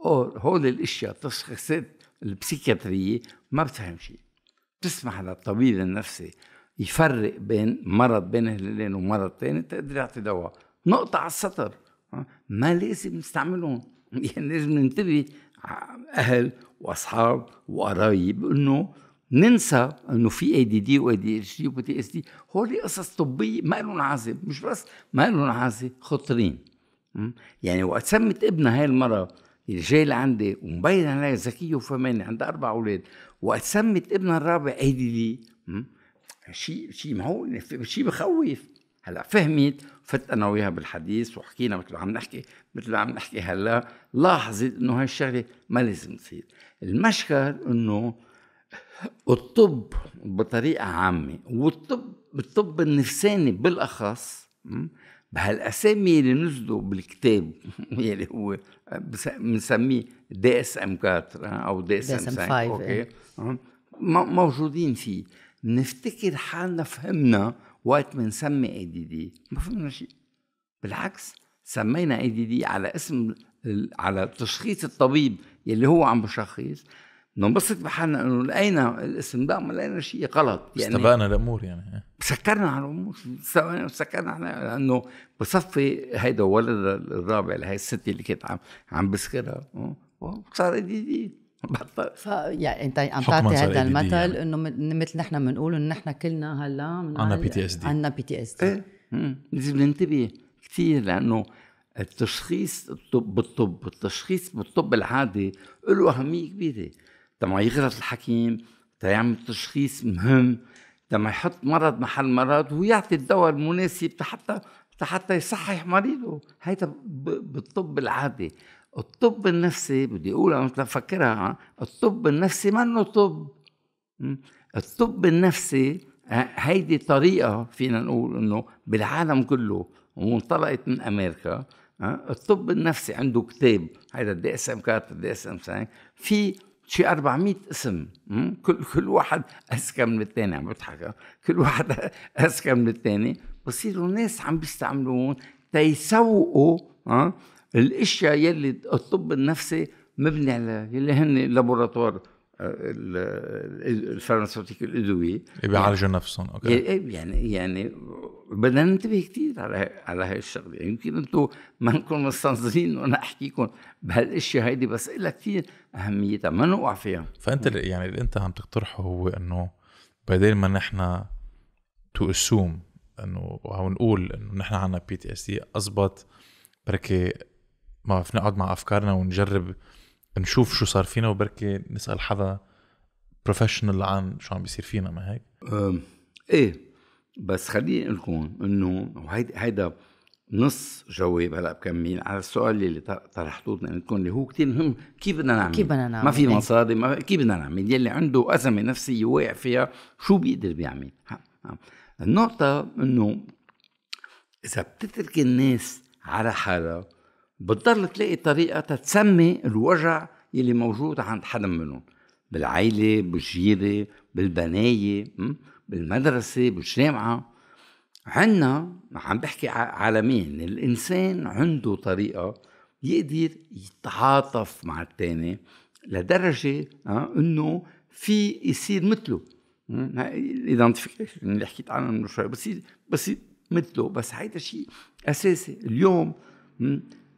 أو هول الأشياء تشخيصات البسيكياترية ما بتفهم شيء، بتسمح للطبيب النفسي يفرق بين مرض بين هلالين ومرض تاني تقدر يعطي دواء. نقطة على السطر ما لازم نستعملهم. يعني لازم ننتبه أهل وأصحاب وقرايب إنه ننسى إنه في إيه دي دي و إيه دي إتش دي و بي تي إس دي هولي قصص طبية ما لهم عازب، مش بس ما لهم عازب خطرين. يعني وقت سمت ابنها هاي المرة اللي جاي لعندي ومبين عليها ذكية وفهمانة عندها أربع أولاد وقت سمت ابنها الرابع إيه دي دي شيء شيء معقول شيء بخوف. هلا فهمت فت انا وياها بالحديث وحكينا مثل ما عم نحكي مثل ما عم نحكي هلا لاحظت انه هاي الشغله ما لازم تصير. المشكل انه الطب بطريقه عامه والطب الطب النفساني بالاخص بهالاسامي اللي نزلوا بالكتاب اللي هو بنسميه دي اس ام أربعة او دي اس ام خمسة اوكي موجودين فيه نفتكر حالنا فهمنا وقت ما نسمي اي دي دي ما فهمنا شيء. بالعكس سمينا اي دي دي على اسم على تشخيص الطبيب يلي هو عم بشخص ننبسط بحالنا انه لقينا الاسم ده ما لقينا شيء غلط. يعني استبقنا الامور يعني سكرنا على الامور سكرنا على لانه بصفي هيدا الولد الرابع لهي الست اللي كانت عم عم بسكرها صار اي دي دي ف يعني انت عم تعطي هذا المثل يعني. انه مثل نحن بنقول ان نحن كلنا هلا عندنا بي تي اس دي عندنا بي تي اس دي لازم ننتبه كثير لانه التشخيص الطب بالطب التشخيص بالطب العادي له اهميه كبيره. تما يغلط الحكيم تا يعمل تشخيص مهم تما يحط مرض محل مرض ويعطي الدواء المناسب حتى حتى يصحح مريضه. هيدا بالطب العادي. الطب النفسي بدي اقولها مثل افكرها الطب النفسي منه طب. الطب النفسي هيدي طريقه فينا نقول انه بالعالم كله وانطلقت من امريكا. الطب النفسي عنده كتاب هيدا الدي اس ام كارت الدي اس ام ساين في شي أربعمية اسم كل كل واحد اذكى من الثاني. عم بضحك كل واحد اذكى من الثاني بصيروا ناس عم بيستعملون تيسوقوا ها الاشياء يلي الطب النفسي مبني على يلي هن اللابوراتوار الفارماسيوتيك الادويه بيعالجوا نفسهم. اوكي يعني يعني بدنا ننتبه كثير على على هاي الشغله. يمكن يعني انتم ما نكون مستنظرين وانا احكيكم بهالاشياء هيدي بس إلا كثير اهميتها ما نوقع فيها. فانت اللي يعني اللي انت عم تقترحه هو انه بدل ما نحن تو اسوم انه او نقول انه نحن عندنا بي تي اس دي اضبط بركي ما عرفنا نقعد مع أفكارنا ونجرب نشوف شو صار فينا وبركي نسأل حدا بروفيشنال عن شو عم بيصير فينا. ما هيك ايه بس خليني لكم انه هيدا نص جواب هلا بكمل على السؤال اللي طرحتوه عندكم اللي هو كتير مهم. كيف بدنا نعمل كيف بدنا نعمل ما في مصاري ما كيف بدنا نعمل يلي عنده أزمة نفسية واقع فيها شو بيقدر بيعمل. النقطة انه اذا بتترك الناس على حالها بتضل تلاقي طريقة تتسمي الوجع يلي موجود عند حدا منهم بالعائلة بالجيرة بالبناية بالمدرسة بالجامعة. عنا عم بحكي عالمين الإنسان عنده طريقة يقدر يتعاطف مع التاني لدرجة إنه في يصير مثله. الإيدنتيفيكيشن اللي حكيت عنه من شوي بصير بصير مثله بس هيدا شيء أساسي. اليوم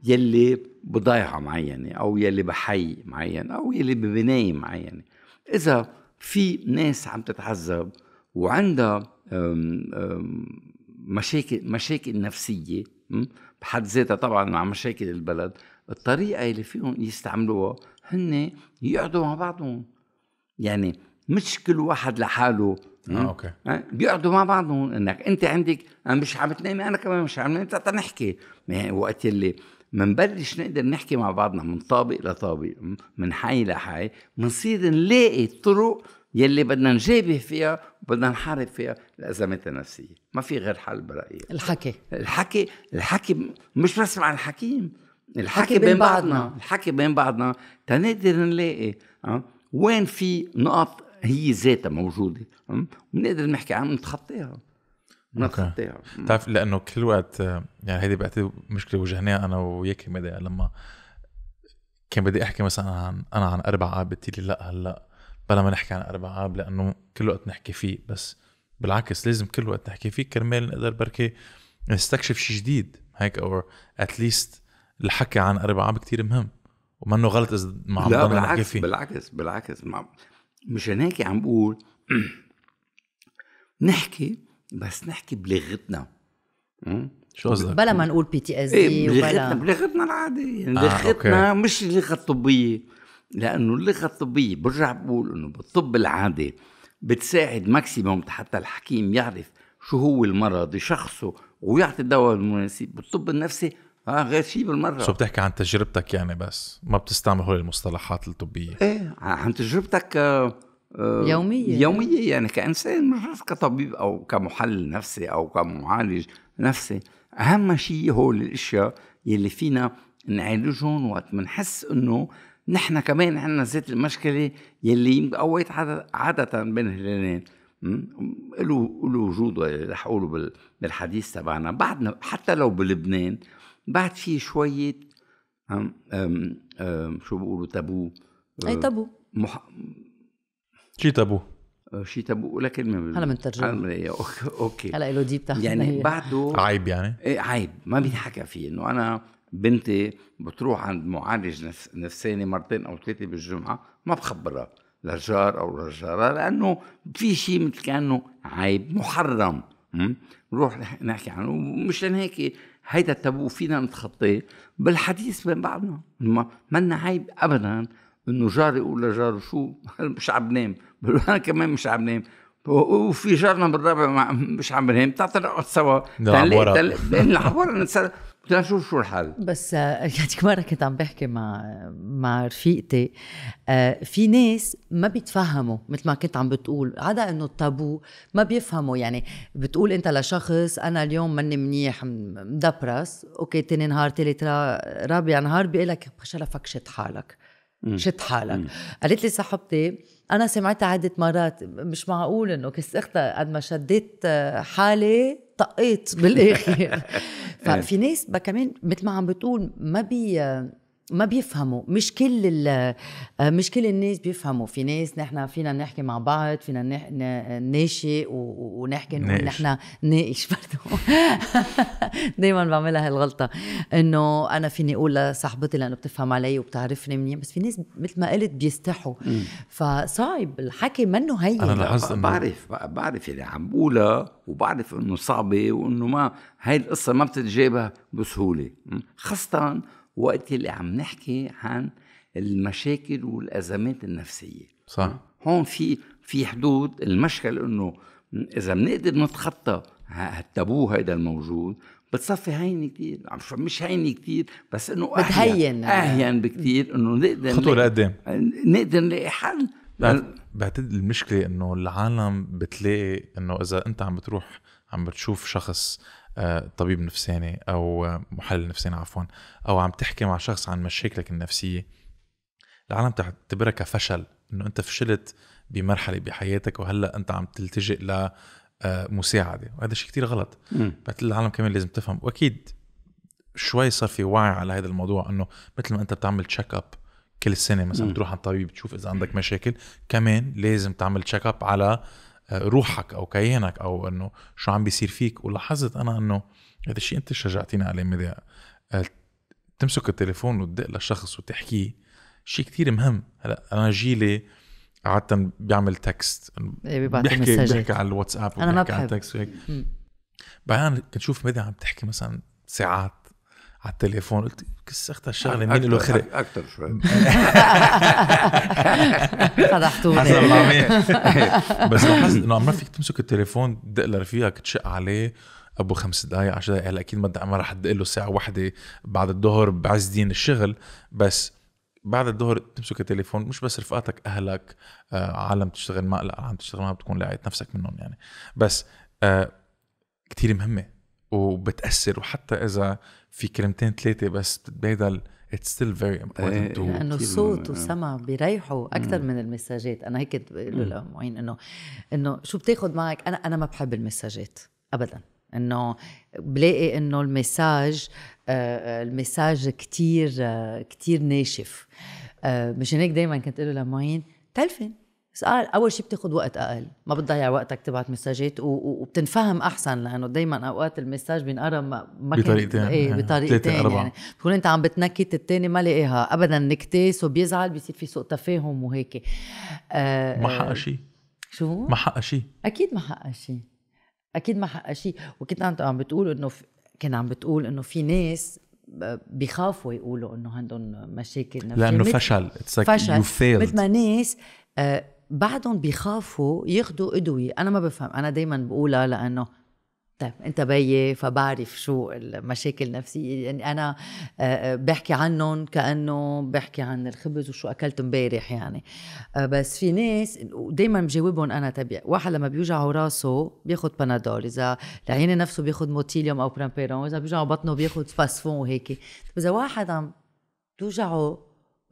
يلي بضيعة معينة أو يلي بحي معين أو يلي ببناية معينة. إذا في ناس عم تتعذب وعندها مشاكل مشاكل نفسية بحد ذاتها طبعا مع مشاكل البلد، الطريقة اللي فيهم يستعملوها هن يقعدوا مع بعضهم، يعني مش كل واحد لحاله. آه، أوكي. بيقعدوا مع بعضهم، انك انت عندك انا مش عم تنامي، انا كمان مش عم نامي، تعال نحكي. وقت اللي منبلش نقدر نحكي مع بعضنا من طابق لطابق، من حي لحي، منصير نلاقي الطرق يلي بدنا نجابه فيها وبدنا نحارب فيها الأزمات النفسية. ما في غير حل برأيي. الحكي الحكي الحكي مش بس مع الحكيم، الحكي بين بعضنا، الحكي بين بعضنا تنقدر نلاقي أه؟ وين في نقط هي ذاتها موجودة ونقدر نحكي عنها ونتخطيها. نتخطيها تعرف، لأنه كل وقت يعني هيدي بعتبر مشكلة واجهناها أنا وياك مدى. لما كان بدي أحكي مثلا عن أنا عن أربع آب بتيلي لأ هلأ بلا ما نحكي عن أربع آب، لأنه كل وقت نحكي فيه، بس بالعكس لازم كل وقت نحكي فيه كرمال نقدر بركي نستكشف شيء جديد هيك، أو أتليست الحكي عن أربع آب كتير مهم ومنه غلط إذا ما عم ضلنا نحكي فيه. بالعكس بالعكس مع... مش هناك عم بقول نحكي، بس نحكي بلغتنا. شو قصدك؟ بلا ما نقول بي تي اس دي، بلغتنا بلغتنا العادية، يعني لغتنا آه، مش اللغة الطبية، لأنه اللغة الطبية برجع بقول إنه بالطب العادي بتساعد ماكسيموم حتى الحكيم يعرف شو هو المرض يشخصه ويعطي الدواء المناسب. بالطب النفسي اه غير شيء بالمره. شو بتحكي عن تجربتك يعني، بس ما بتستعمل هول المصطلحات الطبيه. ايه عن تجربتك آه يوميه يوميه يعني كانسان، مش بس كطبيب او كمحلل نفسي او كمعالج نفسي. اهم شيء هول الاشياء يلي فينا نعالجهم وقت منحس انه نحن كمان عندنا ذات المشكله يلي قويت عاده بين هلالين له له وجوده. رح اقوله بالحديث تبعنا بعدنا، حتى لو بلبنان بعد في شوية أم أم أم شو بيقولوا تابو. أي تابو؟ مح... شي تابو شي تابو لكن كلمة هلا منترجمها. أوكي هلا إلو دي بتاعتنا يعني بعده عيب، يعني إيه عيب ما بينحكى فيه. إنه أنا بنتي بتروح عند معالج نفس... نفساني مرتين أو ثلاثة بالجمعة، ما بخبرها للجار أو للجارة، لأنه في شي مثل كأنه عيب محرم نروح نحكي عنه. ومش لأن هيك هيدا التابو فينا نتخطيه بالحديث بين بعضنا. ما لنا عيب ابدا انه جاري يقول لجاره شو مش عم بنام، بقول انا كمان مش عم بنام، وفي جارنا بالرابع مش عم بنام، تعطي نقعد سوا نلعب نشوف شو الحل. بس هذيك مره كنت عم بحكي مع مع رفيقتي، في ناس ما بيتفهموا مثل ما كنت عم بتقول، عدا انه التابو ما بيفهموا. يعني بتقول انت لشخص انا اليوم ماني منيح مدبرس، اوكي تاني نهار تالت رابع نهار بيقول لك شرفك شد حالك شد حالك. قالت لي صاحبتي انا سمعتها عده مرات، مش معقول انه كست اختها قد ما شديت حالي طقيت بالاخر. ففي ناس كمان مثل ما عم بتقول ما بي ما بيفهموا. مش كل مش كل الناس بيفهموا. في ناس نحن فينا نحكي مع بعض، فينا ناشي ونحكي نقول نحن ناقش برضه. دايما بعملها هالغلطه انه انا فيني اقول لصاحبتي لانه بتفهم علي وبتعرفني منيح، بس في ناس مثل ما قلت بيستحوا. فصعب الحكي منه هين. انا بعرف بعرف اللي عم بقولها وبعرف انه صعبه وانه ما هاي القصه ما بتتجابها بسهوله، خاصه وقت اللي عم نحكي عن المشاكل والأزمات النفسية. صح. هون في في حدود المشكل، إنه إذا بنقدر نتخطى هالتابو هيدا الموجود بتصفي هين كتير. عم شو مش هين كتير، بس إنه أهين أهين بكتير إنه نقدر خطوة لقدام، نقدر نلاقي حل. بعتقد المشكلة إنه العالم بتلاقي إنه إذا أنت عم بتروح عم بتشوف شخص طبيب نفساني أو محلل نفساني عفواً، أو عم تحكي مع شخص عن مشاكلك النفسية، العالم تعتبرك كفشل، إنه أنت فشلت بمرحلة بحياتك وهلأ أنت عم تلتجئ لمساعدة، وهذا شيء كتير غلط. بعتقد العالم كمان لازم تفهم، وأكيد شوي صار في وعي على هذا الموضوع، إنه مثل ما أنت بتعمل تشيك أب كل السنة مثلاً تروح عند طبيب تشوف إذا عندك مشاكل، كمان لازم تعمل تشيك أب على روحك أو كيانك أو أنه شو عم بيصير فيك. ولاحظت أنا أنه هذا الشيء أنت شجعتينا عليه مدى، تمسك التليفون وتدق للشخص وتحكيه شيء كتير مهم. هلا أنا جيلي عادة بيعمل تكست بيحكي, بيحكي على الواتساب أنا ما بحب. بعدين كنت شوف ميديا عم تحكي مثلا ساعات على التليفون, قلت كسختها الشغله مين اللي خرب اكثر شوي فضحتوني. بس لاحظت انه ما فيك تمسك التليفون تدق لرفيقك تشق عليه ابو خمس دقائق عشر دقائق. هلا اكيد ما راح تدق له ساعه واحده بعد الظهر بعز دين الشغل, بس بعد الظهر تمسك التليفون مش بس رفقاتك, اهلك, عالم تشتغل معه, لا عم تشتغل معه بتكون لاقيت نفسك منهم يعني. بس كتير مهمه وبتأثر, وحتى إذا في كلمتين ثلاثة بس بتبادل it's still very important. لأنه الصوت والسمع بيريحوا أكتر من المساجات. أنا هيك بقول لمعين إنه إنه شو بتاخد معك. أنا أنا ما بحب المساجات أبدا, إنه بلاقي إنه المساج آه المساج كتير آه كتير ناشف. آه مشان هيك دايما كنت أقول لمعين تلفن أول شيء بتاخد وقت أقل, ما بتضيع وقتك تبعت مساجات وبتنفهم أحسن, لأنه دايما أوقات المساج بينقرأ بطريقتين إيه بطريقتين يعني بتكون أنت عم بتنكت التاني ما لقيها أبدا نكتاس وبيزعل, بيصير في سوء تفاهم وهيك. آه ما حقق شيء. شو ما حقق شيء؟ أكيد ما حقق شيء, أكيد ما حقق شيء. وكنت أنت عم بتقول إنه كان عم بتقول إنه في ناس بيخافوا يقولوا إنه عندهم مشاكل نفسية لأنه فشل فشل مثل ما ناس آه بعدهم بيخافوا ياخدوا أدوية. أنا ما بفهم, أنا دايما بقولها لأنه طيب أنت بيي فبعرف شو المشاكل النفسية, يعني أنا آه بحكي عنهم كأنه بحكي عن الخبز وشو أكلت مبارح يعني. آه بس في ناس دايما بجاوبهم أنا تبع واحد لما بيوجعه راسه بياخد بنادول, إذا لعينه نفسه بياخد موتيليوم أو برامبيرون, إذا بيوجعه بطنه بياخد فاسفون وهيك. إذا واحد عم توجعه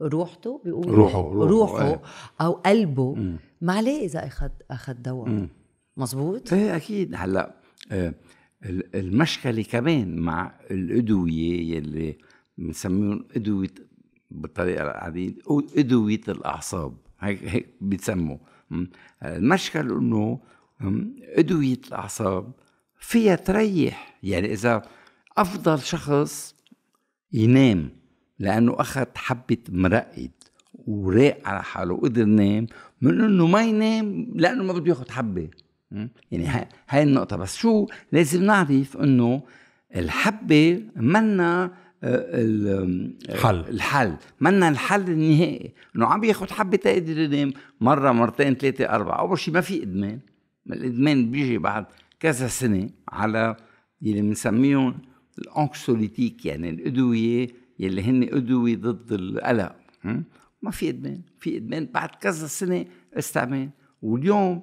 روحته بيقول روحه, روحه, روحه ايه. او قلبه مم. معليه اذا اخذ اخذ دواء مزبوط. ايه اكيد. هلا آه المشكله كمان مع الادويه يلي بنسميهم ادويه بالطريقه العاديه او ادويه الاعصاب, هيك هيك بيتسموا. المشكله انه ادويه الاعصاب فيها تريح, يعني اذا افضل شخص ينام لأنه أخذ حبة مرقد وراق على حاله وقدر نام من أنه ما ينام لأنه ما بده ياخد حبة. يعني هاي النقطة. بس شو لازم نعرف أنه الحبة منا الحل, الحل منا الحل النهائي. أنه عم ياخد حبة تقدر ينام مرة مرتين ثلاثة أربعة. أول شيء ما في إدمان, الإدمان بيجي بعد كذا سنة على اللي بنسميهم الأنكسوليتيك, يعني الأدوية يلي هن أدوية ضد القلق. ما في إدمان, في إدمان بعد كذا سنة استعمال. واليوم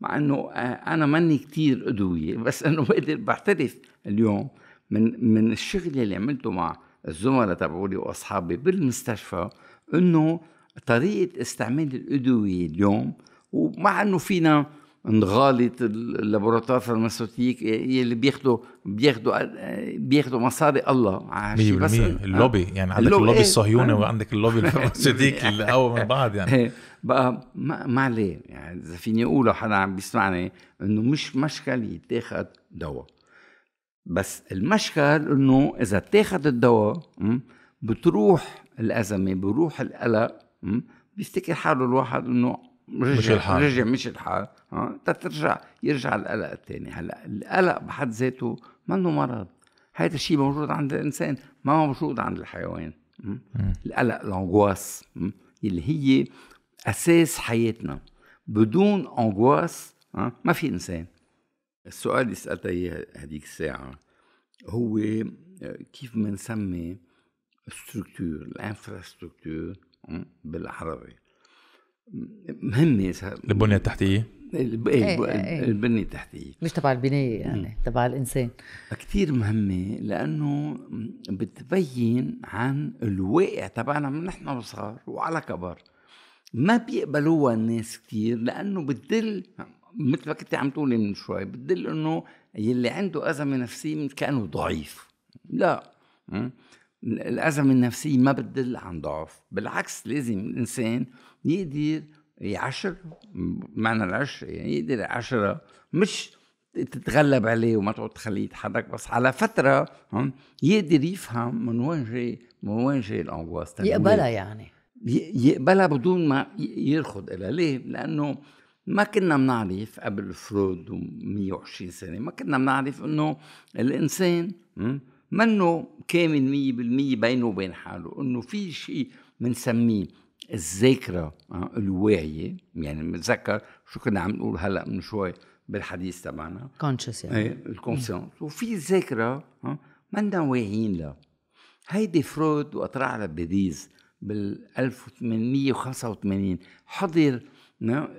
مع أنه أنا ماني كتير أدوية, بس أنه بقدر بعترف اليوم من, من الشغل اللي عملته مع الزملاء تبعولي وأصحابي بالمستشفى أنه طريقة استعمال الأدوية اليوم, ومع أنه فينا انغالط اللابوراتوار فارماسيوتيك اللي بياخدوا بياخدوا بياخدوا مصاري الله عشان بس اللوبي, يعني عندك اللوبي, اللوبي الصهيوني وعندك اللوبي الفارماسيوتيك اللي قوي من بعض يعني. بقى ما عليه يعني, اذا فيني اقوله حدا عم بيسمعني انه مش مشكل يتاخد دواء, بس المشكل انه اذا تاخد الدواء بتروح الازمه, بروح القلق, بيفتكر حاله الواحد انه رجع مش, رجع مش الحال ها تترجع يرجع القلق الثاني. هلا القلق بحد ذاته ما انه مرض, هذا الشيء موجود عند الانسان ما هو موجود عند الحيوان. القلق لانغواس اللي هي اساس حياتنا, بدون انغواس ما في انسان. السؤال اللي سالته اياه هذيك الساعه هو كيف بنسمي الستركتور الانفراستركتور بالعربي مهمة البنية التحتية. البنية التحتية مش تبع البناية يعني تبع الإنسان, كتير مهمة لأنه بتبين عن الواقع تبعنا من نحن وصغار وعلى كبر. ما بيقبلوها الناس كتير لأنه بتدل مثل ما كنت عم تقولي من شوي, بتدل أنه يلي عنده أزمة نفسية كأنه ضعيف. لا, الأزمة النفسية ما بتدل عن ضعف, بالعكس لازم الإنسان يقدر يعشر, معنى العشرة يعني يقدر عشرة مش تتغلب عليه وما تقعد تخليه يتحرك، بس على فتره يقدر يفهم من وين جاي من وين جاي الانغواس، يقبلها يعني يقبلها بدون ما يرخض لها. ليه؟ لانه ما كنا بنعرف قبل فرويد ومية وعشرين سنه ما كنا بنعرف انه الانسان منه كامل مية بالمية بينه وبين حاله، انه في شيء بنسميه الذاكره الواعيه، يعني بنتذكر شو كنا عم نقول هلا من شوي بالحديث تبعنا كونشس، يعني ايه الكونسيونس، وفي ذاكره منا واعيين لها. هيدي فرويد وقت راح على باريس بال ألف وثمانمية وخمسة وثمانين حضر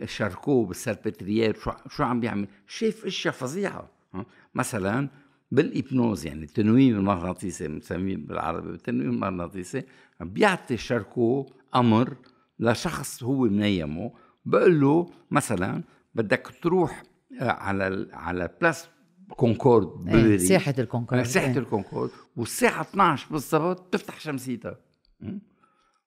شاركو بالسربتريات، شو شو عم بيعمل، شاف اشياء فظيعه، مثلا بالإبنوز، يعني التنويم المغناطيسي بنسميه بالعربي، التنويم المغناطيسي بيعطي شاركو امر لشخص هو منيمه، بقول له مثلا بدك تروح على على بلاس كونكورد بيري، ساحه الكونكورد، ساحه الكونكورد، والساعه اثنعش بالضبط بتفتح شمسيتها.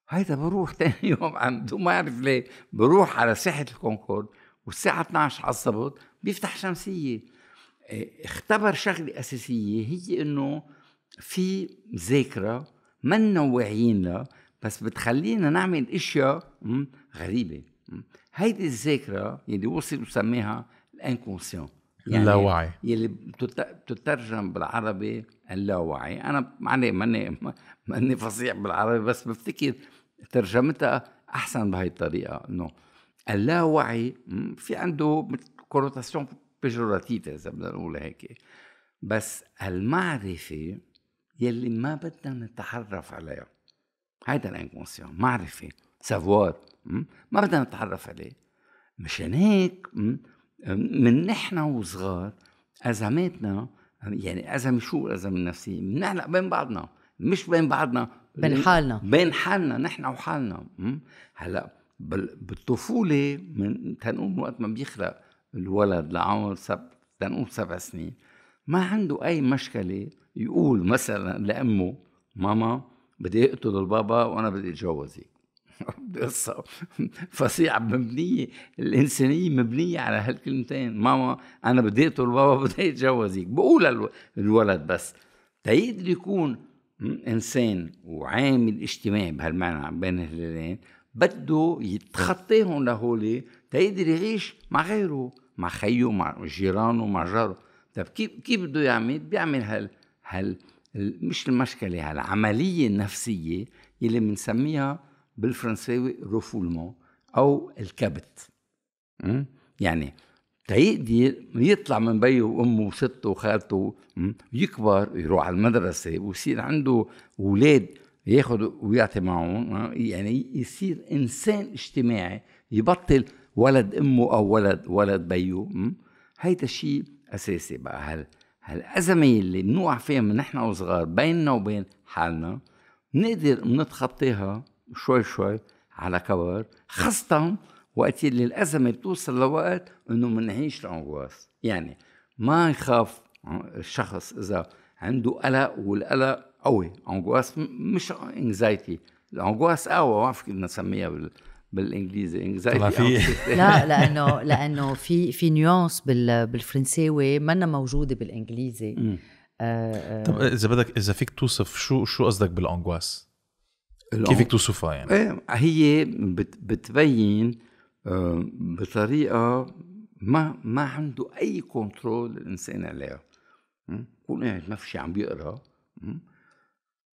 هيدا بروح ثاني يوم عنده ما يعرف ليه، بروح على ساحه الكونكورد والساعه اثنعش على الصبح بيفتح شمسيه. اختبر شغله اساسيه هي انه في ذاكره منا واعيين لها بس بتخلينا نعمل اشياء غريبه. هيدي الذاكره اللي وصل بسميها الانكونسيون، يعني اللاوعي، يلي بتترجم بالعربي اللاوعي. انا معني ماني ماني فصيح بالعربي بس بفتكر ترجمتها احسن بهي الطريقه، انه اللاوعي في عنده كونوتاسيون بيجوراتيفه اذا بدنا نقول هيك، بس المعرفه يلي ما بدنا نتعرف عليها، هيدا الانكونسيون، معرفه سافوار ما بدنا نتعرف عليه. مشان هيك من نحن وصغار أزماتنا، يعني أزمة شو الأزمة النفسية، بنعلق بين بعضنا، مش بين بعضنا بين حالنا، بين حالنا نحن وحالنا. هلا بالطفولة من تنقول وقت ما بيخلق الولد لعمر سب تنقول سبع سنين ما عنده أي مشكلة يقول مثلا لأمه ماما بدي أقتل البابا وأنا بدي أتجوزك. قصة فصيعة مبنية، الإنسانية مبنية على هالكلمتين، ماما أنا بدي أقتل بابا بدي أتجوزك، بقول الولد. بس تقدر يكون إنسان وعامل اجتماعي بهالمعنى بين الهلالين بده يتخطيهم لهولي تقدر يعيش مع غيره، مع خيه، مع جيرانه، مع جاره. طب كيف كيف بده يعمل؟ بيعمل هال هال مش المشكلة، هالعملية النفسية اللي بنسميها بالفرنساوي رفولمون أو الكبت. يعني تقدر يطلع من بيه وأمه وسته وخالته يكبر يروح على المدرسة ويصير عنده أولاد ياخد ويعطي معهم، يعني يصير إنسان اجتماعي، يبطل ولد أمه أو ولد ولد بيه. هيدا شيء أساسي بقى. هل هالأزمة اللي بنوقع فيها من نحن وصغار بيننا وبين حالنا بنقدر نتخطيها شوي شوي على كبر، خاصة وقت اللي الأزمة بتوصل لوقت إنه منعيش الأنغواس. يعني ما يخاف الشخص إذا عنده قلق، والقلق قوي، أنغواس مش إنكزايتي، الأنغواس قوي، ما فينا نسميها بال بالإنجليزي إنكزايتي. لا لأنه لأنه في في نيوانس بال بالفرنساوي ما لنا موجودة بالإنجليزي. م. آه طب إذا بدك إذا فيك توصف شو شو قصدك بالأنغواس؟ كيفك توصفها يعني؟ هي بتبين بطريقة ما ما عنده أي كنترول الإنسان عليها. يكون قاعد ما في شيء عم بيقرأ،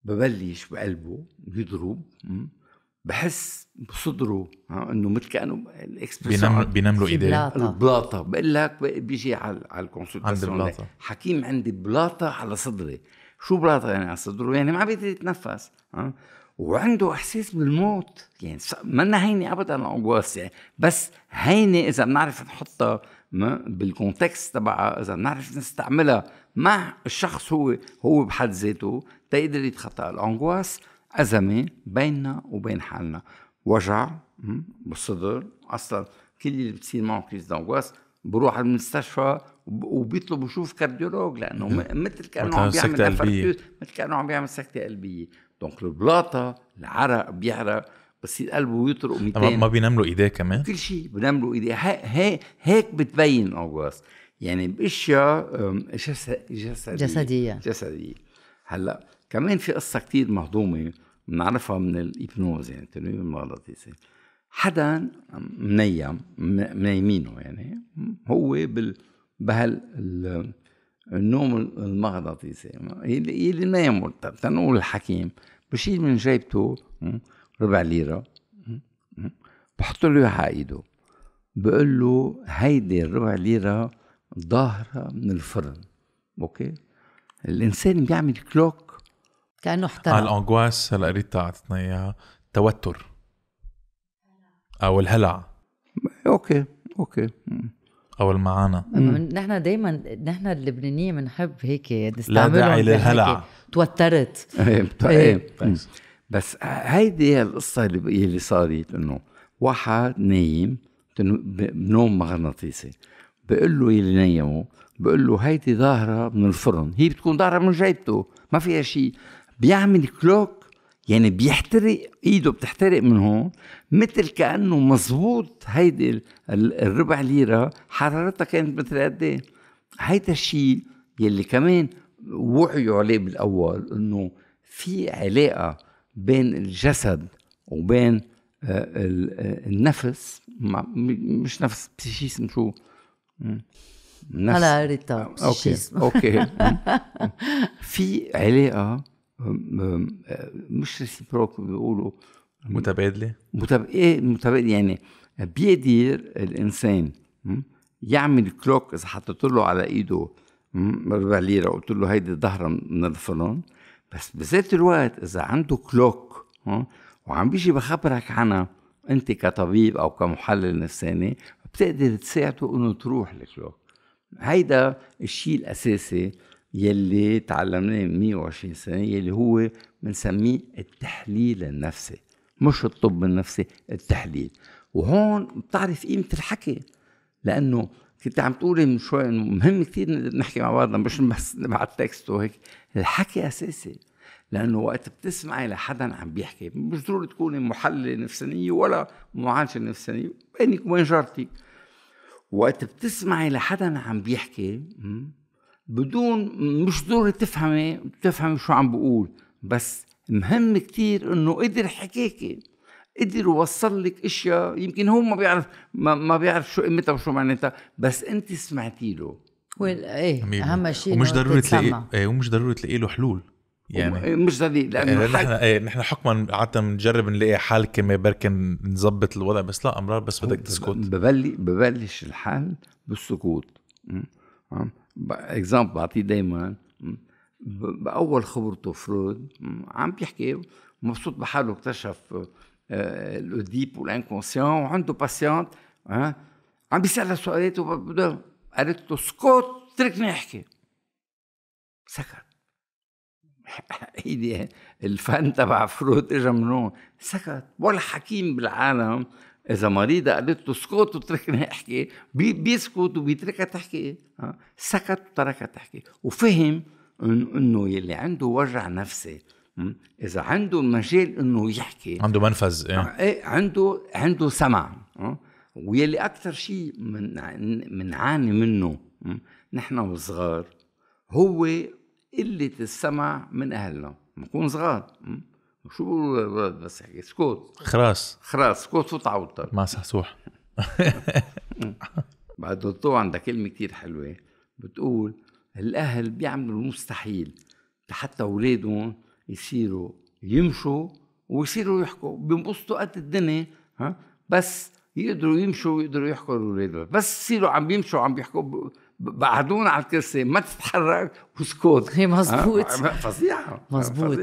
ببلش بقلبه بيضرب، بحس بصدره إنه مثل كأنه بينام بينام له إيديه البلاطة. بقول لك بيجي على على الكونسلتاسيون حكيم عندي بلاطة على صدري. شو بلاطة يعني على صدره؟ يعني ما بيقدر يتنفس، وعنده احساس بالموت. يعني منا هينه ابدا الانغواس، يعني بس هينه اذا بنعرف نحطها بالكونتكست تبعها، اذا بنعرف نستعملها مع الشخص هو هو بحد ذاته تقدر يتخطى الانغواس. ازمه بيننا وبين حالنا، وجع بالصدر، اصلا كل اللي بتصير معه كريز الانغواس بروح على المستشفى وبيطلب وشوف كارديولوج، لانه مثل كانه عم بيعمل انفاركتوس، مثل كانه عم بيعمل سكته قلبيه. دونك البلاطه، العرق بيعرق، بصير قلبه يطرق ميتين. ما بينام له ايديه كمان، كل شيء بينام له ايديه. هيك بتبين الانغواس. يعني باشياء جسديه جسديه جسديه. هلا كمان في قصه كثير مهضومه بنعرفها من الابنوز، يعني التنويم المغناطيسي. حدا منيم منيمينه، يعني هو بال بهال النوم المغناطيسي اللي نايم مرتب، تنقول الحكيم بشيل من جيبته ربع ليره بحط له اياها على ايده، بقول له هيدي الربع ليره ظاهره من الفرن. اوكي، الانسان بيعمل كلوك كانه احترق على الانغواس. هلا ريتا اعطتنا اياها، التوتر او الهلع. اوكي اوكي او المعاناه. نحن دائما نحن اللبنانيين بنحب هيك نستعملهم للهلع. توترت ايه بس هيدي القصه اللي اللي صارت، انه واحد نايم بنوم مغناطيسي، بقول له يلي نيمه، بقول له هيدي ظاهره من الفرن، هي بتكون ظاهره من جيبته ما فيها شيء، بيعمل كلوك يعني بيحترق ايده، بتحترق من هون مثل كانه مزبوط هيدي الربع ليره حرارتها كانت مثل قد ايه. هيدا الشيء يلي كمان وعيوا عليه بالاول، انه في علاقه بين الجسد وبين النفس، مش نفس بسيشيسم شو نفس. هلا ريتا بسيشيسم اوكي اوكي في علاقه مش ريسيبروك، بيقولوا متبادله متب... ايه متبادله، يعني بيقدر الانسان يعمل كلوك اذا حطيت له على ايده ربع ليره وقلت له هيدي ظهره من الفلان، بس بذات الوقت اذا عنده كلوك وعم بيجي بخبرك عنها انت كطبيب او كمحلل نفساني، بتقدر تساعده انه تروح لكلوك. هيدا الشيء الاساسي يلي تعلمناه من مية وعشرين سنه، يلي هو بنسميه التحليل النفسي، مش الطب النفسي، التحليل. وهون بتعرف قيمه الحكي، لانه كنت عم تقولي من شوي انه مهم كثير نحكي مع بعضنا، مش بس نبعت تكست وهيك. الحكي اساسي، لانه وقت بتسمعي لحدا عم بيحكي، مش ضروري تكوني محلله نفسانيه ولا معالجه نفسانيه، بينك وبين جارتك، وقت بتسمعي لحدا عم بيحكي بدون مش ضروري تفهمي تفهمي شو عم بقول، بس مهم كتير انه قدر حكيكي، قدر وصل لك اشياء يمكن هو ما بيعرف ما, ما بيعرف شو قيمتها وشو معناتها، بس انت سمعتي له. ايه اهم شيء، ومش ضروري تلاقي ايه ومش ضروري تلاقي له حلول، يعني مش ضروري، لانه نحن ايه نحن حكما عاده بنجرب نلاقي حل كما بركن نظبط الوضع، بس لا امرار بس بدك تسكت. ببلش ببلش الحل بالسكوت. اكزامبل بعطيه دائما، باول خبرته فرويد عم بيحكي مبسوط بحاله اكتشف الاوديب والانكونسيون وعنده باسيانت عم بيسالها سؤالات، وبده قالت له اسكت اتركني احكي، سكت. هيدي الفن تبع فرويد اجى من هون، سكت. ولا حكيم بالعالم إذا مريضة قالت له اسكت وتركني أحكي بيسكت وبيتركها تحكي. سكت وتركها تحكي، وفهم إنه يلي عنده وجع نفسي إذا عنده المجال إنه يحكي، عنده منفذ، إيه عنده عنده سمع. ويلي أكثر شيء من منعاني منه نحن وصغار هو قلة السمع من أهلنا. بنكون صغار شو بس حكي سكوت خلاص خلاص سكوت فوت عوضتك مع سحسوح. بعد دكتور عندها كلمة كتير حلوة بتقول الأهل بيعملوا المستحيل لحتى أولادهم يصيروا يمشوا ويصيروا يحكوا، بينبسطوا قد الدنيا ها بس يقدروا يمشوا ويقدروا يحكوا لأولادهم، بس يصيروا عم بيمشوا وعم بيحكوا بقعدونا على الكرسي ما تتحرك وسكوت. هي مزبوط، فظيعه مزبوط.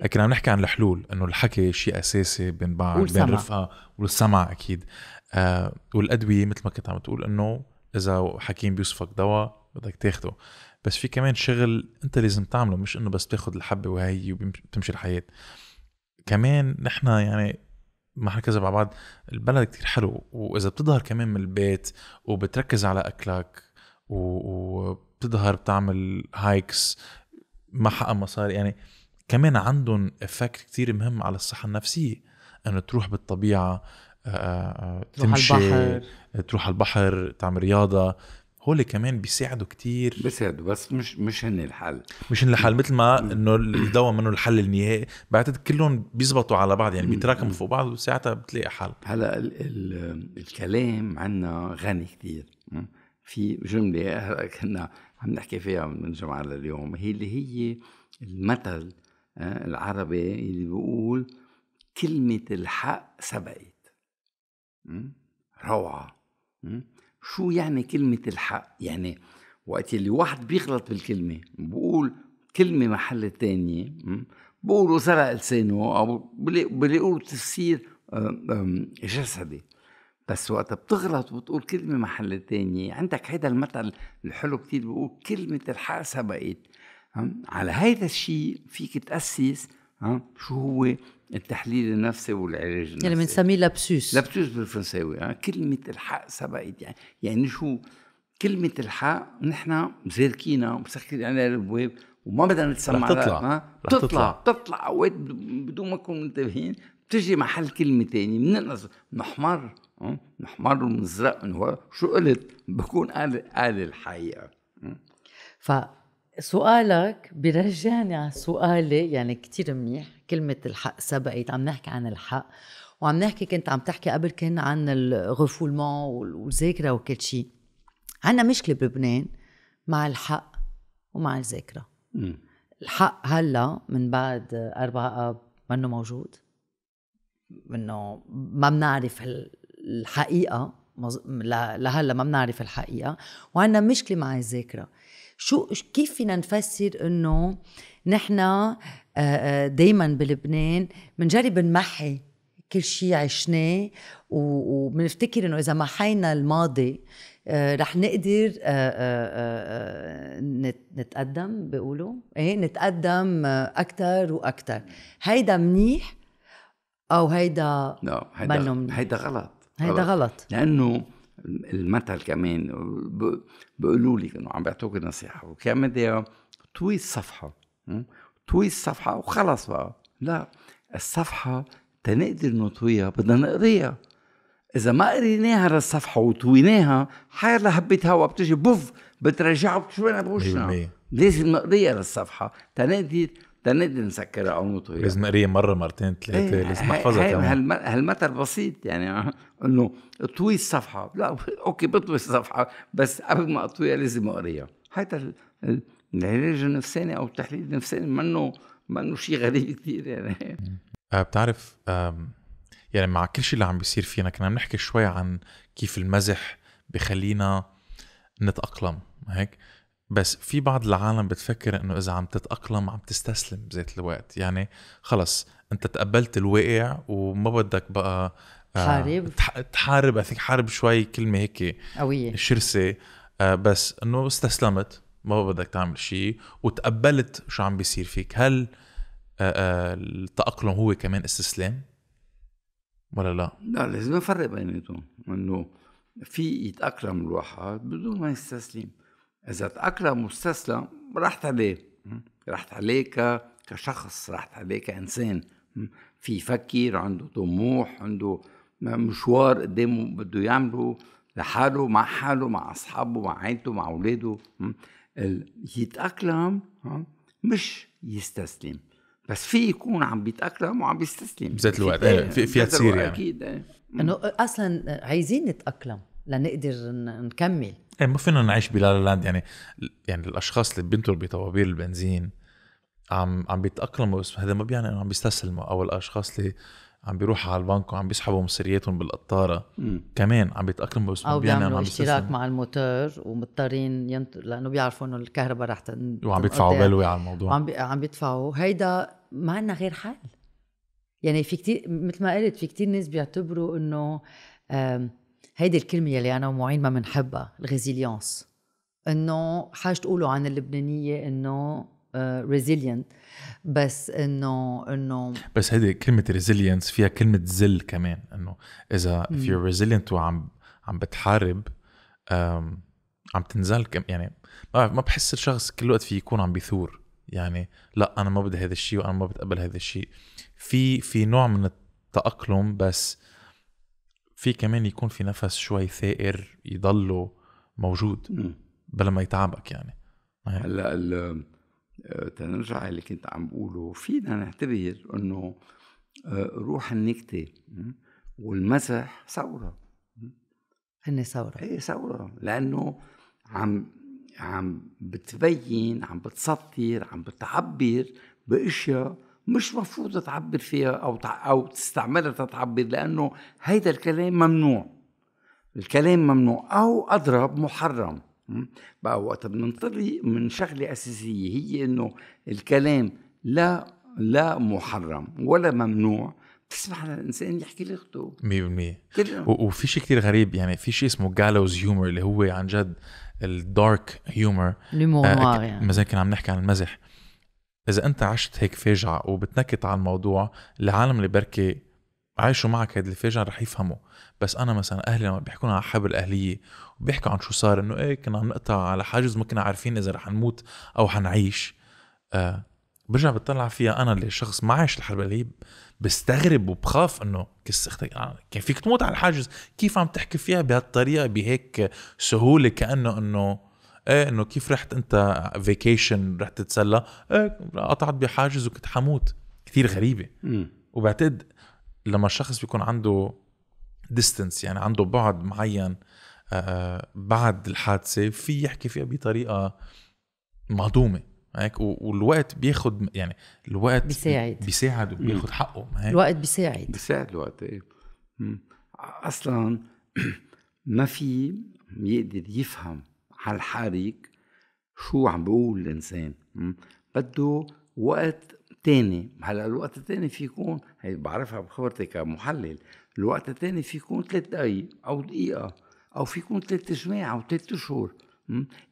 لكن عم نحكي عن الحلول، انه الحكي شيء اساسي بين بعض، بين الرفقه والسمع اكيد. آه والادويه مثل ما كنت عم تقول، انه اذا حكيم بيوصفك دواء بدك تاخده، بس في كمان شغل انت لازم تعمله، مش انه بس تاخد الحبه وهي وبتمشي الحياه. كمان نحن يعني ما حنكذب على بعض، البلد كتير حلو، واذا بتظهر كمان من البيت وبتركز على اكلك وبتظهر بتعمل هايكس ما حقق مصاري، يعني كمان عندهم افكت كتير مهم على الصحة النفسية، انه تروح بالطبيعة، تروح تمشي، البحر. تروح على البحر، تعمل رياضة. هول كمان بيساعدوا كتير، بيساعدوا بس مش مش هن الحل، مش هن الحل مثل ما انه الدواء منه الحل النهائي، بعتقد كلهم بيزبطوا على بعض يعني بيتراكموا فوق بعض وساعتها بتلاقي حل. هلا ال ال الكلام عنا غني كتير، في جملة كنا عم نحكي فيها من جمعة لليوم، هي اللي هي المثل العربي اللي بيقول كلمة الحق سبقت. روعة. شو يعني كلمة الحق؟ يعني وقت اللي واحد بيغلط بالكلمة بقول كلمة محل التانية بقولوا سرق لسانه أو بلقوا تفسير جسدي، بس وقت بتغلط وبتقول كلمة محل التانية عندك هيدا المثل الحلو كتير بقول كلمة الحق سبقت. على هيدا الشيء فيك تأسس شو هو التحليل النفسي والعلاج النفسي يعني بنسميه لابسوس، لابسوس بالفرنساوي، كلمة الحق سبقت. يعني يعني شو كلمة الحق؟ نحن مزاركينا ومسكرين على الابواب وما بدنا نتسمع لها، تطلع تطلع تطلع اوقات بدون ما نكون منتبهين بتجي محل كلمة تانية بننقص نحمر نحمر ونزرق انه شو قلت، بكون قال قال الحقيقة. ف سؤالك برجعني على سؤالي يعني كتير منيح. كلمة الحق سبقت، عم نحكي عن الحق وعم نحكي كنت عم تحكي قبل كان عن الغفولمان والذاكرة وكل شيء. عنا مشكلة بلبنان مع الحق ومع الذاكرة. الحق هلا من بعد أربعة أب منه موجود، منه ما بنعرف الحقيقة، لهلا ما بنعرف الحقيقة، وعنا مشكلة مع الذاكرة. شو كيف فينا نفسر انه نحن دايما بلبنان بنجرب نمحي كل شيء عشناه وبنفتكر انه اذا محينا الماضي رح نقدر نتقدم، بيقولوا ايه نتقدم اكثر واكثر. هيدا منيح او هيدا منه منيح؟ هيدا غلط، هيدا غلط، لانه المثل كمان بيقولوا لي انه عم بيعطوك نصيحه وكمان بدي طوي الصفحه طوي الصفحه وخلص بقى. لا، الصفحه تنقدر نطويها بدنا نقريها، اذا ما قريناها للصفحه وطويناها حالها هبه هوا بتجي بوف بترجعها بتشوفها بوشنا. لازم نقريها للصفحه تنقدر تنقدر نسكرها او نطويها، لازم نقريها مره مرتين ثلاثه، لازم نحفظها كمان. هالمثل بسيط يعني انه اطوي الصفحه، لا اوكي بطوي الصفحه بس قبل ما اطويها لازم اقريها. هيدا العلاج النفساني او التحليل النفساني منه منه شيء غريب كثير يعني. بتعرف يعني مع كل شيء اللي عم بيصير فينا كنا بنحكي شوي عن كيف المزح بخلينا نتاقلم هيك، بس في بعض العالم بتفكر انه اذا عم تتاقلم عم تستسلم بذات الوقت، يعني خلص انت تقبلت الواقع وما بدك بقى تحارب تحارب هيك حارب شوي، كلمه هيك قويه شرسه بس انه استسلمت ما بدك تعمل شيء وتقبلت شو عم بيصير فيك. هل التاقلم هو كمان استسلام ولا لا؟ لا، لازم نفرق بيناتهم، انه في يتاقلم الواحد بدون ما يستسلم. إذا تأقلم مستسلم راحت عليه، راحت عليك كشخص، راحت عليك إنسان في يفكر، عنده طموح، عنده مشوار قدامه بده يعمله لحاله مع حاله مع أصحابه مع عائلته مع أولاده. يتأقلم مش يستسلم، بس في يكون عم بيتأقلم وعم بيستسلم بذات الوقت. في فيها تصير يعني أكيد إنه أصلا عايزين نتأقلم لنقدر نكمل. ايه ما فينا نعيش بلا لاند يعني. يعني الاشخاص اللي بينتوا بطوابير البنزين عم عم بيتاقلموا، بس هذا ما بيعني انه عم بيستسلموا، او الاشخاص اللي عم بيروحوا على البنك وعم بيسحبوا مصرياتهم بالقطاره م. كمان عم بيتاقلموا، بس ما بيعني انه عم بيستسلموا، او بيعملوا اشتراك مع الموتور ومضطرين ينط... لانه بيعرفوا انه الكهرباء رح تن... وعم بيدفعوا بلوي على الموضوع، عم بي... عم بيدفعوا. هيدا ما عندنا غير حل يعني. في كتير مثل ما قلت في كتير ناس بيعتبروا انه هيدي الكلمة يلي أنا ومعين ما منحبها، الغزيليانس، إنه حاجة تقولوا عن اللبنانية إنه ريزيليانت، بس إنه إنه بس هيدي كلمة ريزيليانس فيها كلمة ذل كمان، إنه إذا if you're resilient وعم عم بتحارب عم تنزل كم يعني. ما بحس الشخص كل وقت في يكون عم بيثور يعني، لا أنا ما بدي هذا الشيء وأنا ما بتقبل هذا الشيء. في في نوع من التأقلم، بس في كمان يكون في نفس شوي ثائر يضلوا موجود بلا ما يتعبك يعني. هلا تنرجع اللي كنت عم بقوله، فينا نعتبر انه روح النكته والمسح ثوره، هن ثوره، ايه ثوره، لانه عم عم بتبين، عم بتسطر، عم بتعبر باشياء مش مفروض تعبر فيها او تع... او تستعملها تتعبر، لانه هيدا الكلام ممنوع، الكلام ممنوع او اضرب محرم. بقى وقت بننطلق من شغله اساسيه هي انه الكلام لا لا محرم ولا ممنوع، بتسمح للانسان يحكي لغته مية بالمية. وفي شيء كتير غريب يعني، في شيء اسمه جالوز هيومر اللي هو عن جد الدارك هيومر، آه يعني. مثلا كنا عم نحكي عن المزح، اذا انت عشت هيك فجعه وبتنكت على الموضوع، العالم اللي بركي عايشوا معك هيدا الفجعه رح يفهموا. بس انا مثلا اهلي لما بيحكوا على حرب الاهليه وبيحكوا عن شو صار، انه ايه كنا عم نقطع على حاجز ما كنا عارفين اذا رح نموت او حنعيش، آه برجع بتطلع فيها انا اللي شخص ما عايش الحرب الاهليه بستغرب وبخاف انه كان فيك تموت على الحاجز، كيف عم تحكي فيها بهالطريقه بهيك سهوله، كانه انه ايه انه كيف رحت انت فيكيشن رحت تتسلى، ايه قطعت بحاجز وكنت حموت. كثير غريبه. وبعتقد لما الشخص بيكون عنده distance يعني عنده بعد معين بعد الحادثة، في يحكي فيها بطريقة معدومة هيك، والوقت بياخد يعني الوقت بيساعد بيساعد وبياخد حقه هيك. الوقت بيساعد بيساعد الوقت ايه. أصلا ما في يقدر يفهم على الحريك شو عم بقول الإنسان، بده وقت تاني. هلا الوقت التاني في يكون هي بعرفها بخبرتي كمحلل، الوقت التاني في يكون ثلاث دقايق او دقيقه، او في يكون ثلاث جماع او ثلاث شهور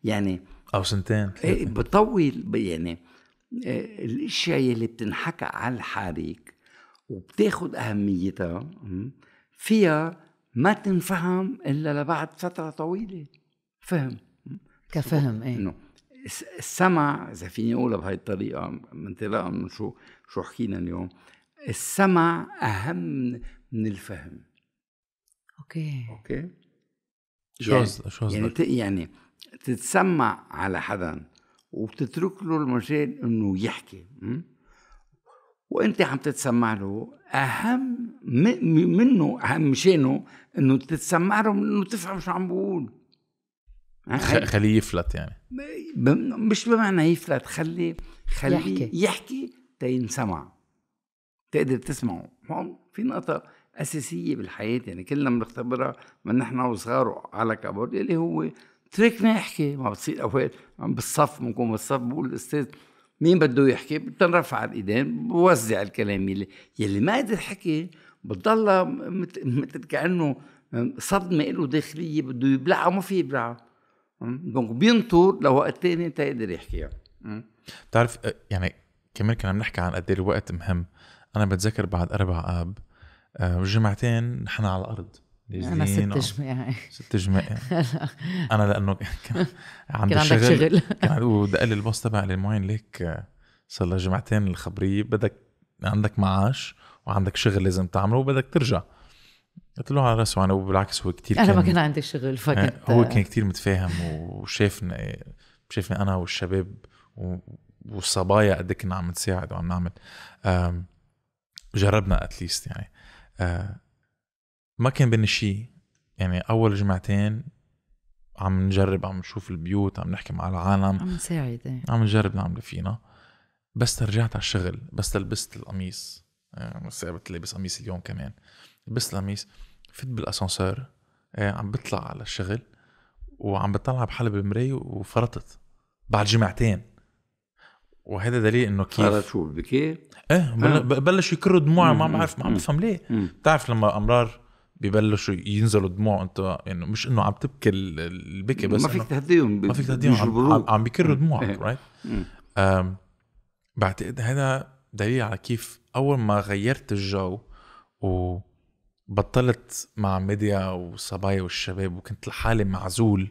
يعني، او سنتين بطول يعني. الاشياء اللي بتنحكى على الحريك وبتاخد اهميتها فيها ما تنفهم الا لبعد فتره طويله فهم كفهم ايه. السمع إذا فيني أقولها بهاي الطريقة منطلقا من شو شو حكينا اليوم، السمع أهم من الفهم. أوكي أوكي جوز جوز يعني, يعني, يعني تتسمع على حدا وبتترك له المجال إنه يحكي، وأنت عم تتسمع له أهم منه، أهم شيء إنه تتسمع له إنه تفهم شو عم بقول. خليه يفلت يعني، مش بمعنى يفلت، خليه خليه يحكي, يحكي تينسمع، تقدر تسمعه. في نقطة أساسية بالحياة يعني كلنا بنختبرها من نحن وصغار على كبر، اللي هو تركنا يحكي. ما بتصير أوقات بالصف، ممكن بالصف بقول الأستاذ مين بده يحكي، بتنرفع الإيدين بوزع الكلام، يلي يلي ما قدر حكي بتضلها مثل كأنه صدمة له داخلية بده يبلعها وما في يبلعها، بينطر لوقت تاني تقدر يحكيها. بتعرف يعني كمان كنا بنحكي عن قد ايه الوقت مهم. انا بتذكر بعد اربع اب والجمعتين نحن على الارض، انا ست جماعه ست جماعه انا لانه عندي شغل، كان ودق لي الباص تبع لموين ليك صار لها جمعتين الخبريه، بدك عندك معاش وعندك شغل لازم تعمله وبدك ترجع. قلت له على راسه. أنا وبالعكس هو كتير أنا ما كان عندي شغل، فكنت هو كان كتير متفاهم وشافني شافني أنا والشباب والصبايا قد كنا عم نساعد وعم نعمل، جربنا أتليست يعني. ما كان بيننا شيء يعني، أول جمعتين عم نجرب، عم نشوف البيوت، عم نحكي مع العالم، عم نساعد، عم نجرب نعمل فينا. بس رجعت على الشغل، بس لبست القميص، سابت لبس قميص اليوم كمان، بس لميس فت بالأسانسير، عم بطلع على الشغل وعم بطلع بحلب المراية وفرطت بعد جمعتين. وهذا دليل انه كيف فرط شو بكي ايه ببلش يكرر دموعه، ما بعرف ما عم بفهم ليه. بتعرف لما امرار ببلشوا ينزلوا دموعه، انت يعني مش انه عم تبكي البكي بس ما فيك تهديهم، ما فيك تهديهم، عم, عم بيكرر دموعك. رايت بعتقد هذا دليل على كيف اول ما غيرت الجو وبطلت مع ميديا والصبايا والشباب وكنت لحالي معزول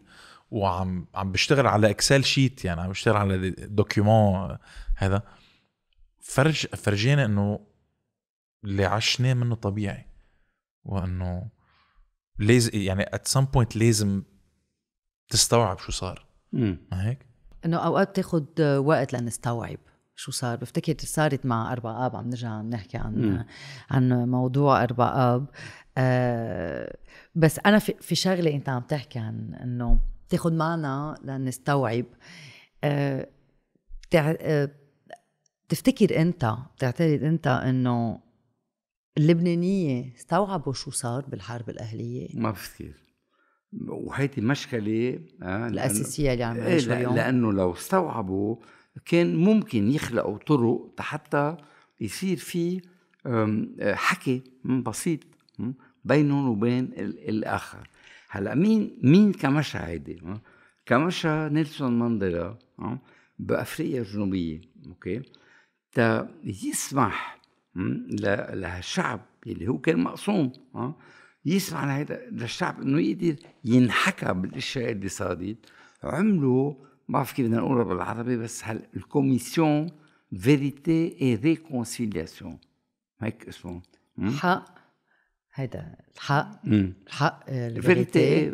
وعم عم بشتغل على اكسل شيت يعني، عم بشتغل على دوكيومون، هذا فرج فرجينا انه اللي عشناه منه طبيعي، وانه لازم يعني at some point لازم تستوعب شو صار. امم هيك انه اوقات تاخذ وقت لنستوعب شو صار. بفتكر صارت مع أربع آب، عم نرجع نحكي عن مم. عن موضوع أربع آب. آه بس أنا في, في شغلة أنت عم تحكي عن إنه تاخد معنا لنستوعب. آه بتع... آه تفتكر أنت، بتعتقد أنت إنه اللبنانية استوعبوا شو صار بالحرب الأهلية؟ ما بفتكر، وهيدي مشكلة آه الأساسية اللي عم نعيشها إيه اليوم. لأنه لو استوعبوا كان ممكن يخلقوا طرق حتى يصير في حكي بسيط بينهم وبين الآخر. هلا مين مين كمشى هيدي؟ كمشى نيلسون مانديلا بأفريقيا الجنوبية، اوكي، تا يسمح لهالشعب اللي هو كان مقسوم، يسمح لهيدا للشعب انه يقدر ينحكى بالاشياء اللي صارت. عملوا، ما بعرف كيف بدنا نقولها بالعربي، بس هل الكوميسيون فيريتي اي ريكونسيلياسيون، هيك اسمه حق، هيدا الحق، مم. الحق الفيريتي،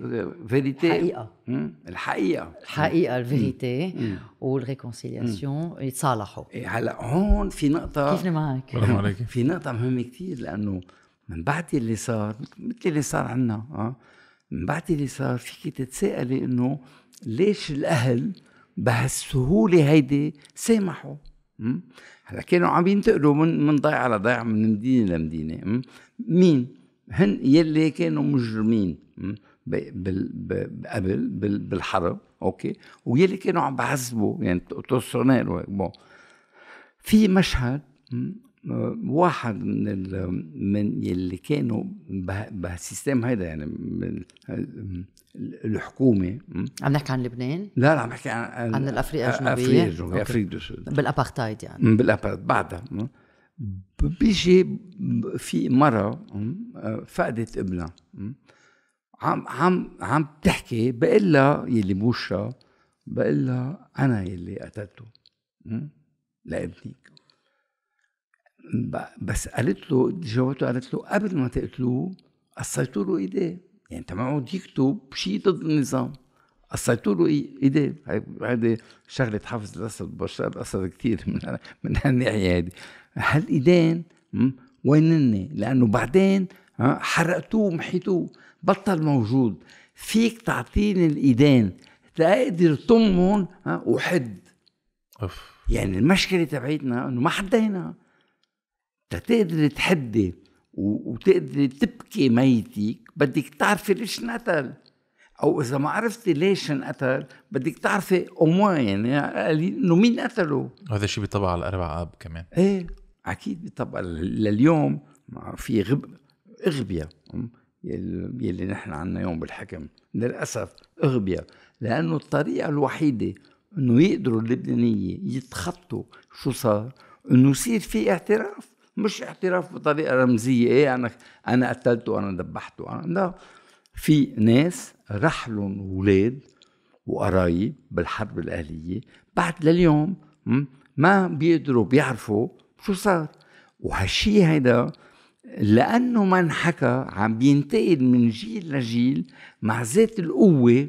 فيريتي الحقيقة، مم. الحقيقة الحقيقة الفيريتي والريكونسيلياسيون، يتصالحوا. هلا هون في نقطة، كيفني معك، في نقطة مهمة كتير، لأنه من بعد اللي صار، مثل اللي صار عنا، اه من بعد اللي صار فيك تتساءلي إنه ليش الأهل بهالسهولة هيدي سامحوا؟ هلا كانوا عم ينتقلوا من من ضيعة لضيعة، من مدينة لمدينة. مم؟ مين؟ هن يلي كانوا مجرمين قبل بالحرب، أوكي، ويلي كانوا عم بعذبوا، يعني ترسونيل وهيك. بون، في مشهد واحد من ال من يلي كانوا بهالسيستم هيدا، يعني الحكومة. عم نحكي عن لبنان؟ لا لا، عم نحكي عن عن الأفريقيا الجنوبية، الجنوبية، أفريقيا دو سود، بالأبارتايد، يعني بالأبارتايد. بعدها بيجي في مرة فقدت ابنها، عم عم عم بتحكي، بقول لها يلي بوشها، بقول لها أنا يلي قتلته لابنك. بس قالت له، جاوبته قالت له قبل ما تقتلوه قصيتوا له ايديه، يعني انت ما عود يكتب شيء ضد النظام، قصيتوا له ايديه. هذه شغله حافظ الاسد بشار اسد كثير من من هالناحيه هذه. هالايدين وينن؟ لانه بعدين حرقتوه ومحيتوه، بطل موجود. فيك تعطيني الايدين تقدر تمهم وحد. يعني المشكله تبعتنا انه ما حدينا تقدر تحدي وتقدر تبكي ميتك، بدك تعرفي ليش انقتل، او اذا ما عرفتي ليش انقتل بدك تعرفي اموين، يعني انه مين قتله. هذا الشيء بيطبق على الاربع اب كمان. ايه اكيد بيطبق لليوم. في غب اغبياء يلي نحن عنا اليوم بالحكم، للاسف اغبياء، لانه الطريقه الوحيده انه يقدروا اللبنانيين يتخطوا شو صار انه يصير في اعتراف، مش اعتراف بطريقه رمزيه، ايه انا انا قتلته، انا ذبحته، انا لا. في ناس رحلهم اولاد وقرايب بالحرب الاهليه بعد لليوم ما بيقدروا بيعرفوا شو صار. وهالشيء هيدا لانه ما انحكى عم بينتقل من جيل لجيل مع ذات القوه،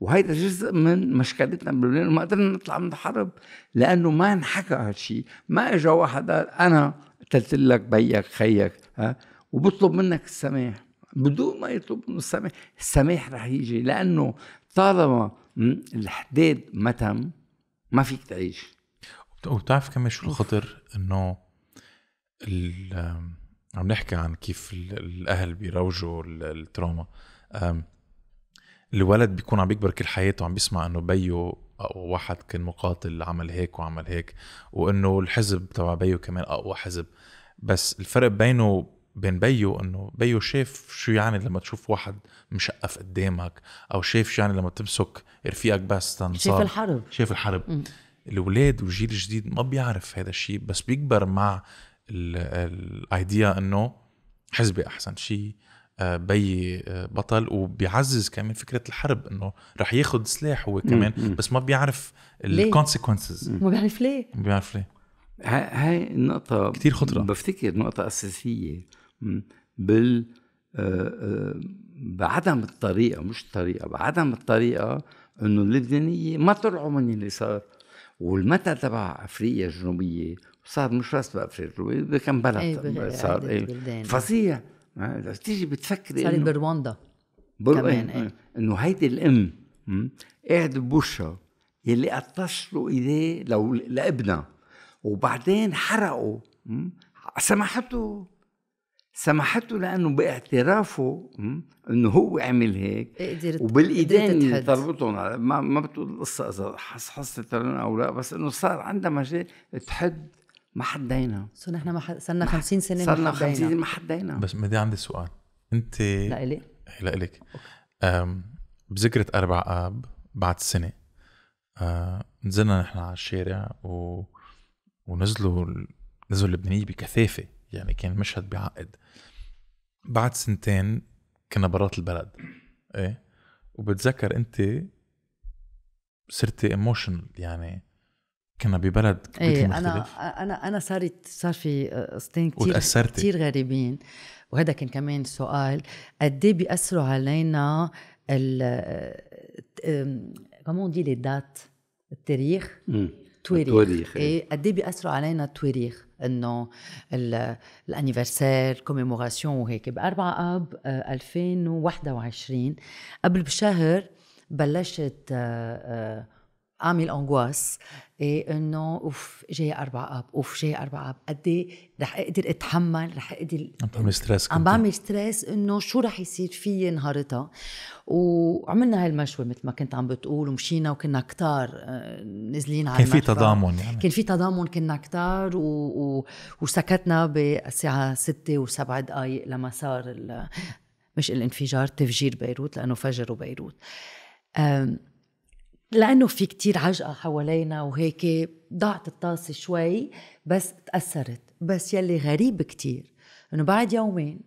وهيدا جزء من مشكلتنا بلبنان، وما قدرنا نطلع من الحرب لانه ما انحكى هالشيء. ما اجى واحد قال انا قتلت لك بيك خيك، ها، وبطلب منك السماح بدون ما يطلب منه السماح. السماح رح يجي، لانه طالما الحداد ما تم ما فيك تعيش. وبتعرف كمان شو الخطر؟ انه عم نحكي عن كيف الاهل بيروجوا التروما. الولد بيكون عم بيكبر كل حياته عم بيسمع انه بيو اقوى واحد كان مقاتل، عمل هيك وعمل هيك، وانه الحزب تبع بيو كمان اقوى حزب. بس الفرق بينه بين بيو انه بيو شاف شو يعني لما تشوف واحد مشقف قدامك، او شاف شو يعني لما تمسك رفيقك بس تنصار، شاف الحرب، شاف الحرب. م. الاولاد والجيل الجديد ما بيعرف هذا الشيء، بس بيكبر مع الايديا انه حزبي احسن شيء، بي بطل، وبيعزز كمان فكرة الحرب انه رح ياخد سلاح هو كمان. مم. بس ما بيعرف الكونسيكونسز، ما بيعرف ليه، ما بيعرف ليه. هاي النقطة كتير خطرة، بفتكر نقطة أساسية بال بعدم الطريقه، مش طريقه، بعدم الطريقه انه اللبنانيه ما طلعوا من اللي صار، والمتى تبع افريقيا الجنوبيه صار مش بس بافريقيا الجنوبيه بكم بلد صار أي فظيع. تيجي بتفكري صارت برواندا كمان ايه؟ انه هيدي الام قاعد بوشها يلي قطش له ايديه لو لابنها، وبعدين حرقوا سمحته سمحته لانه باعترافه انه هو عمل هيك وبالايدين ضربتهم. ما ما بتقول القصه اذا حس حست او لا، بس انه صار عندها مجال تحد. ما حدينا، صرنا احنا ما حد... صرنا خمسين سنه ما حدينا، صرنا خمسين سنه ما حدينا. بس بدي عندي سؤال، انت لا الي لا الك بذكرة أربعة اب بعد سنه أه... نزلنا نحن على الشارع و... ونزلوا نزلوا اللبنانيه بكثافه، يعني كان مشهد بعقد. بعد سنتين كنا برات البلد، ايه، وبتذكر انت صرتي ايموشنال، يعني كنا ببلد كتير ايه مختلف. انا انا انا صارت صار في قصتين كتير كتير غريبين، وهذا كان كمان سؤال قد ايه بيأثروا علينا ال كمان دي لي دات التاريخ التواريخ، ايه قد ايه بيأثروا علينا التواريخ، انه الانيفرسير كوميموراسيون وهيك. بأربعة اب ألفين وواحد وعشرين قبل بشهر بلشت اعمل انغواس، إيه انه اوف جاي أربعة اب، اوف جاي أربعة اب، قد ايه رح اقدر اتحمل، رح اقدر عم بعمل ستريس عم بعمل ستريس انه شو رح يصير فيي نهارتها. وعملنا هالمشوه مثل ما كنت عم بتقول، ومشينا وكنا كتار نازلين على المشوه، كان في تضامن، يعني كان في تضامن، كنا كتار و... و... وسكتنا بالساعه ستة وسبع دقائق لما صار ال... مش الانفجار، تفجير بيروت، لانه فجروا بيروت أم... لأنه في كتير عجقة حوالينا وهيك، ضاعت الطاسة شوي بس تأثرت. بس يلي غريب كتير أنه بعد يومين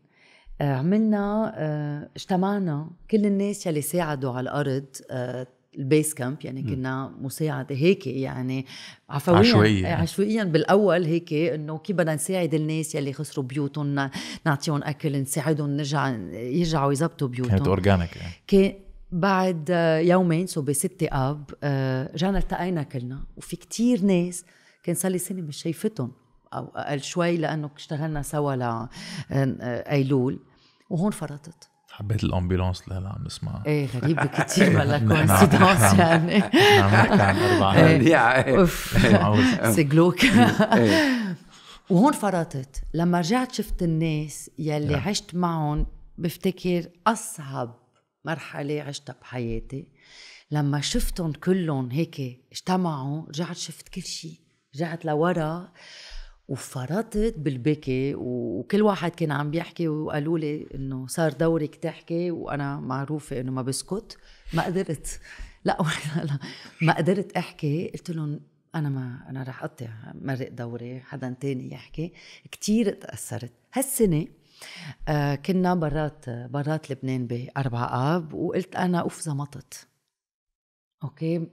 عملنا اه اجتمعنا كل الناس يلي ساعدوا على الأرض اه البيس كامب، يعني كنا مساعدة هيك، يعني عفويا عشوائيا عشوائيا بالأول هيك، إنه كيف بدنا نساعد الناس يلي خسروا بيوتهم، نعطيهم أكل، نساعدهم نرجع يرجعوا يزبطوا بيوتهم. كانت أورجانيك يعني. كان بعد يومين سو بستة اب رجعنا التقينا كلنا، وفي كتير ناس كان صار لي سنه مش شايفتهم او اقل شوي، لانه اشتغلنا سوا لايلول، وهون فرطت. حبيت الامبولانس اللي هلا عم نسمعها، ايه غريبه كتير ولا كونسيدانس، يعني عم نحكي عن أربعة سجلوك. وهون فرطت لما رجعت شفت الناس يلي عشت معهم. بفتكر اصعب مرحلة عشتها بحياتي لما شفتهم كلهم هيك اجتمعوا، رجعت شفت كل شيء، رجعت لورا وفرطت بالبكي. وكل واحد كان عم بيحكي وقالوا لي انه صار دورك تحكي، وانا معروفة انه ما بسكت، ما قدرت، لا لا ما قدرت احكي. قلت لهم انا ما انا رح اقطع مرق دوري، حدا تاني يحكي. كتير تأثرت هالسنة. آه كنا برات برات لبنان بأربعة آب، وقلت أنا أوف زمطت، أوكي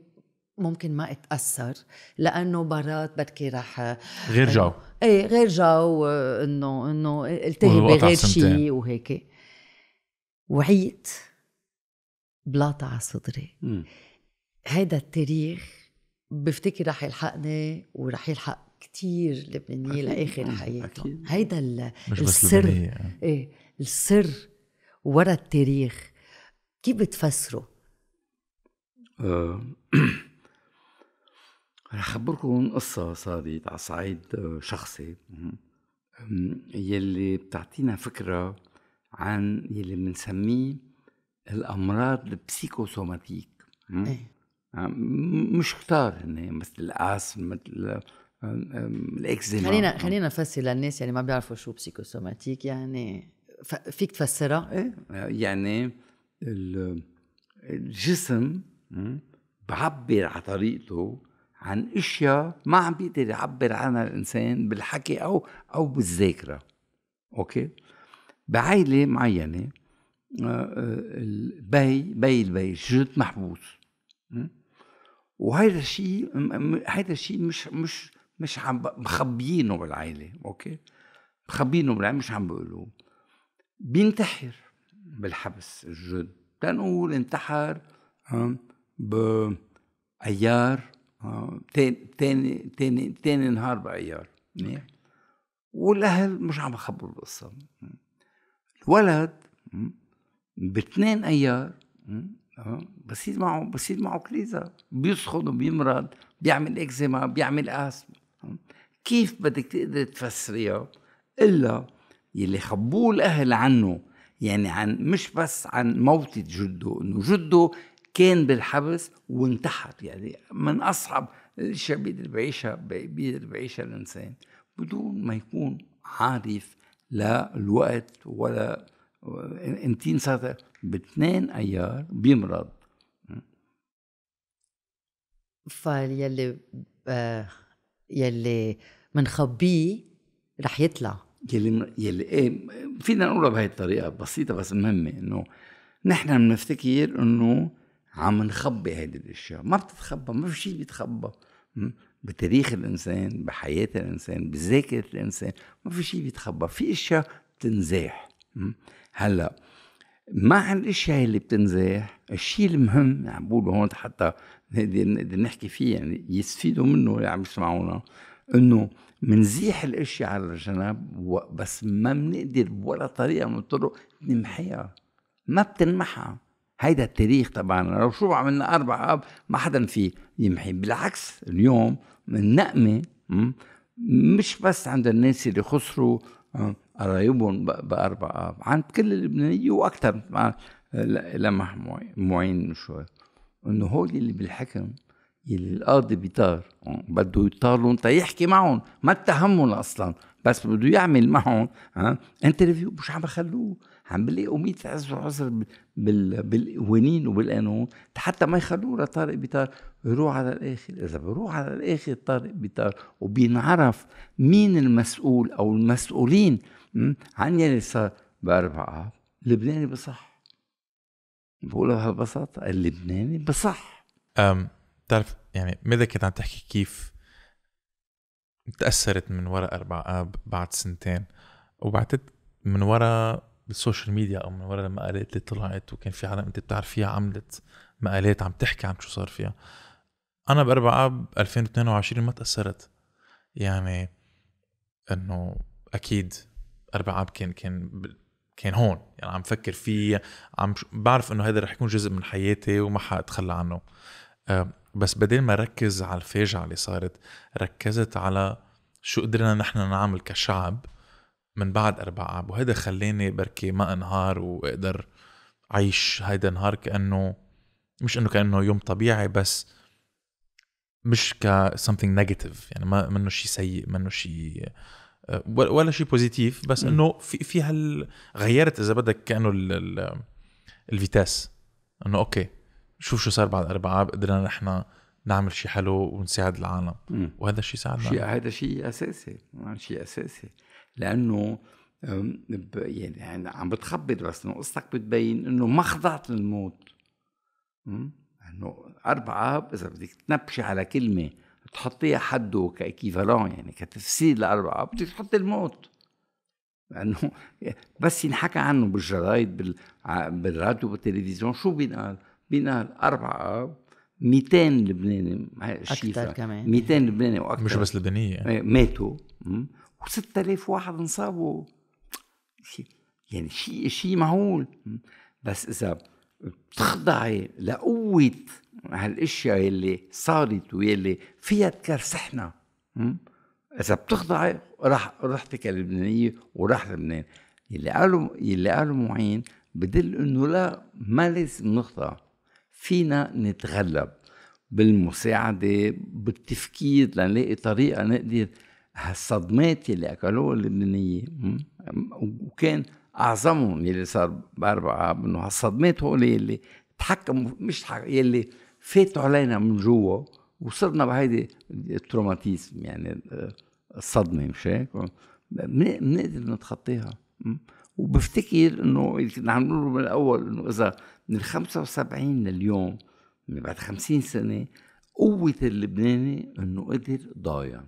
ممكن ما أتأثر لأنه برات بركي رح غير جو، إيه غير جو، إنه إنه التهي بغير شيء وهيك. وعيت بلاطة على صدري، هيدا التاريخ بفتكر رح يلحقني ورح يلحق كتير لبنانية لآخر حياتهم. هيدا السر، إيه السر ورا التاريخ. كيف بتفسره؟ أه رح أخبركم قصة صارت على صعيد شخصي يلي بتعطينا فكرة عن يلي بنسميه الأمراض البسيكوسوماتيك. إيه مش كتار هن، مثل الأسم، مثل الإكزيما. خلينا خلينا نفسر للناس يعني ما بيعرفوا شو بسيكوسوماتيك، يعني فيك تفسرها؟ إيه يعني الجسم بعبر على طريقته عن اشياء ما عم بيقدر يعبر عنها الانسان بالحكي او او بالذاكره. اوكي بعائله معينه البي بي البي جد محبوس، وهذا الشيء هذا الشيء مش مش مش عم مخبيينه بالعائلة، أوكي مخبيينه بالعائلة، مش عم بيقولوه. بينتحر بالحبس الجد، تنقول انتحر بأيار، تاني تاني تاني نهار بأيار. والأهل مش عم بخبروا القصة. الولد باثنين أيار بصير معه بصير معه كليزة، بيسخن وبيمرض، بيعمل إكزيما، بيعمل أسم. كيف بدك تقدر تفسريها إلا يلي خبوه الأهل عنه، يعني عن مش بس عن موتة جده، إنه جده كان بالحبس وانتحر. يعني من أصعب الأشياء بيقدر بعيشها بيقدر بعيشها الإنسان بدون ما يكون عارف لا الوقت ولا انتين. صارت باثنين أيار بيمرض. فيلي آه يلي منخبيه رح يطلع. يلي يلي ايه فينا نقولها بهي الطريقة بسيطة بس مهمة، إنه نحن بنفتكر إنه عم نخبي هيدي الأشياء. ما بتتخبى، ما في شيء بيتخبى بتاريخ الإنسان، بحياة الإنسان، بذاكرة الإنسان، ما في شيء بيتخبى. في أشياء بتنزاح. هلا مع الأشياء اللي بتنزاح، الشيء المهم عم بقوله هون حتى نقدر نحكي فيه يعني يستفيدوا منه اللي عم يسمعونا، إنه منزيح الأشياء على الجنب، بس ما بنقدر ولا طريقة من الطرق نمحيها، ما بتنمحها. هيدا التاريخ طبعا لو شو عملنا أربع أب ما حدا فيه يمحي. بالعكس اليوم النقمة مش بس عند الناس اللي خسروا قرايبهم بأربع أب، عند كل اللبنانية وأكثر. لمح معين شوي إنه هول اللي بالحكم اللي القاضي بيطار بده يطارهم تيحكي معهم، ما اتهمهم أصلا، بس بده يعمل معهم انترفيو. مش عم بخلوه، عم بلاقوا ميت عزر عزر بالقوانين وبالقانون حتى ما يخلوه لطارق بيطار يروح على الآخر. إذا بيروح على الآخر طارق بيطار وبينعرف مين المسؤول أو المسؤولين عن يلي صار بأربعة، اللبناني بصح. بقولها ببساطة، اللبناني بصح. أم تعرف يعني ماذا كنت عم تحكي كيف تأثرت من وراء أربعة آب بعد سنتين، وبعتت من وراء بالسوشيال ميديا أو من وراء المقالات اللي طلعت، وكان في عالم أنت بتعرفيها عملت مقالات عم تحكي عن شو صار فيها. أنا بأربعة آب ألفين واثنين وعشرين ما تأثرت، يعني إنه أكيد أربعة آب كان كان كان هون، يعني عم فكر فيه، عم بعرف إنه هذا رح يكون جزء من حياتي وما حأتخلى عنه. أه بس بدل ما ركز على الفاجعة اللي صارت، ركزت على شو قدرنا نحن نعمل كشعب من بعد أربعة آب، وهذا خلاني بركي ما انهار وأقدر عيش هيدا النهار كأنه مش إنه كأنه يوم طبيعي، بس مش ك something negative، يعني ما منه شيء سيء، منه شيء ولا شيء بوزيتيف، بس إنه في في هال غيرت إذا بدك كأنه ال ال الفيتاس، إنه أوكي شوف شو صار بعد أربعة آب، قدرنا نحن نعمل شيء حلو ونساعد العالم. مم. وهذا الشيء ساعدنا. هذا شيء أساسي، شيء أساسي، لأنه يعني عم بتخبط، بس إنه قصتك بتبين إنه ما خضعت للموت. إنه أربعة آب إذا بدك تنبشي على كلمة تحطيها حده كإكيفالون، يعني كتفسير لأربعة آب، بدك تحط الموت، لأنه بس ينحكى عنه بالجرايد بالراديو بالتلفزيون. شو بينقال؟ بينقال أربعة آب مئتين لبناني، أكثر كمان مئتين لبناني وأكثر، مش بس لبنانية يعني. ماتوا وستة آلاف واحد انصابوا، يعني شيء شيء مهول. بس إذا بتخضعي لقوة هالأشياء اللي صارت واللي فيها تكرسحنا، إذا بتخضعي راح رحتك اللبنانية وراح لبنان. اللي قالوا اللي قالوا معين بدل إنه لا، ما لازم نخضع، فينا نتغلب بالمساعدة، بالتفكير، لنلاقي طريقة نقدر هالصدمات اللي أكلوها اللبنانية. وكان أعظمهم اللي صار بأربعة آب، إنه هالصدمات هو اللي تحكموا، مش تحكموا، اللي فاتوا علينا من جوا وصرنا بهيدي التروماتيزم، يعني الصدمة مش هيك بنقدر نتخطيها. وبفتكر إنه اللي كنا عم نقوله من الأول، إنه إذا من الخمسة وسبعين لليوم، من بعد خمسين سنة، قوة اللبناني إنه قدر ضايع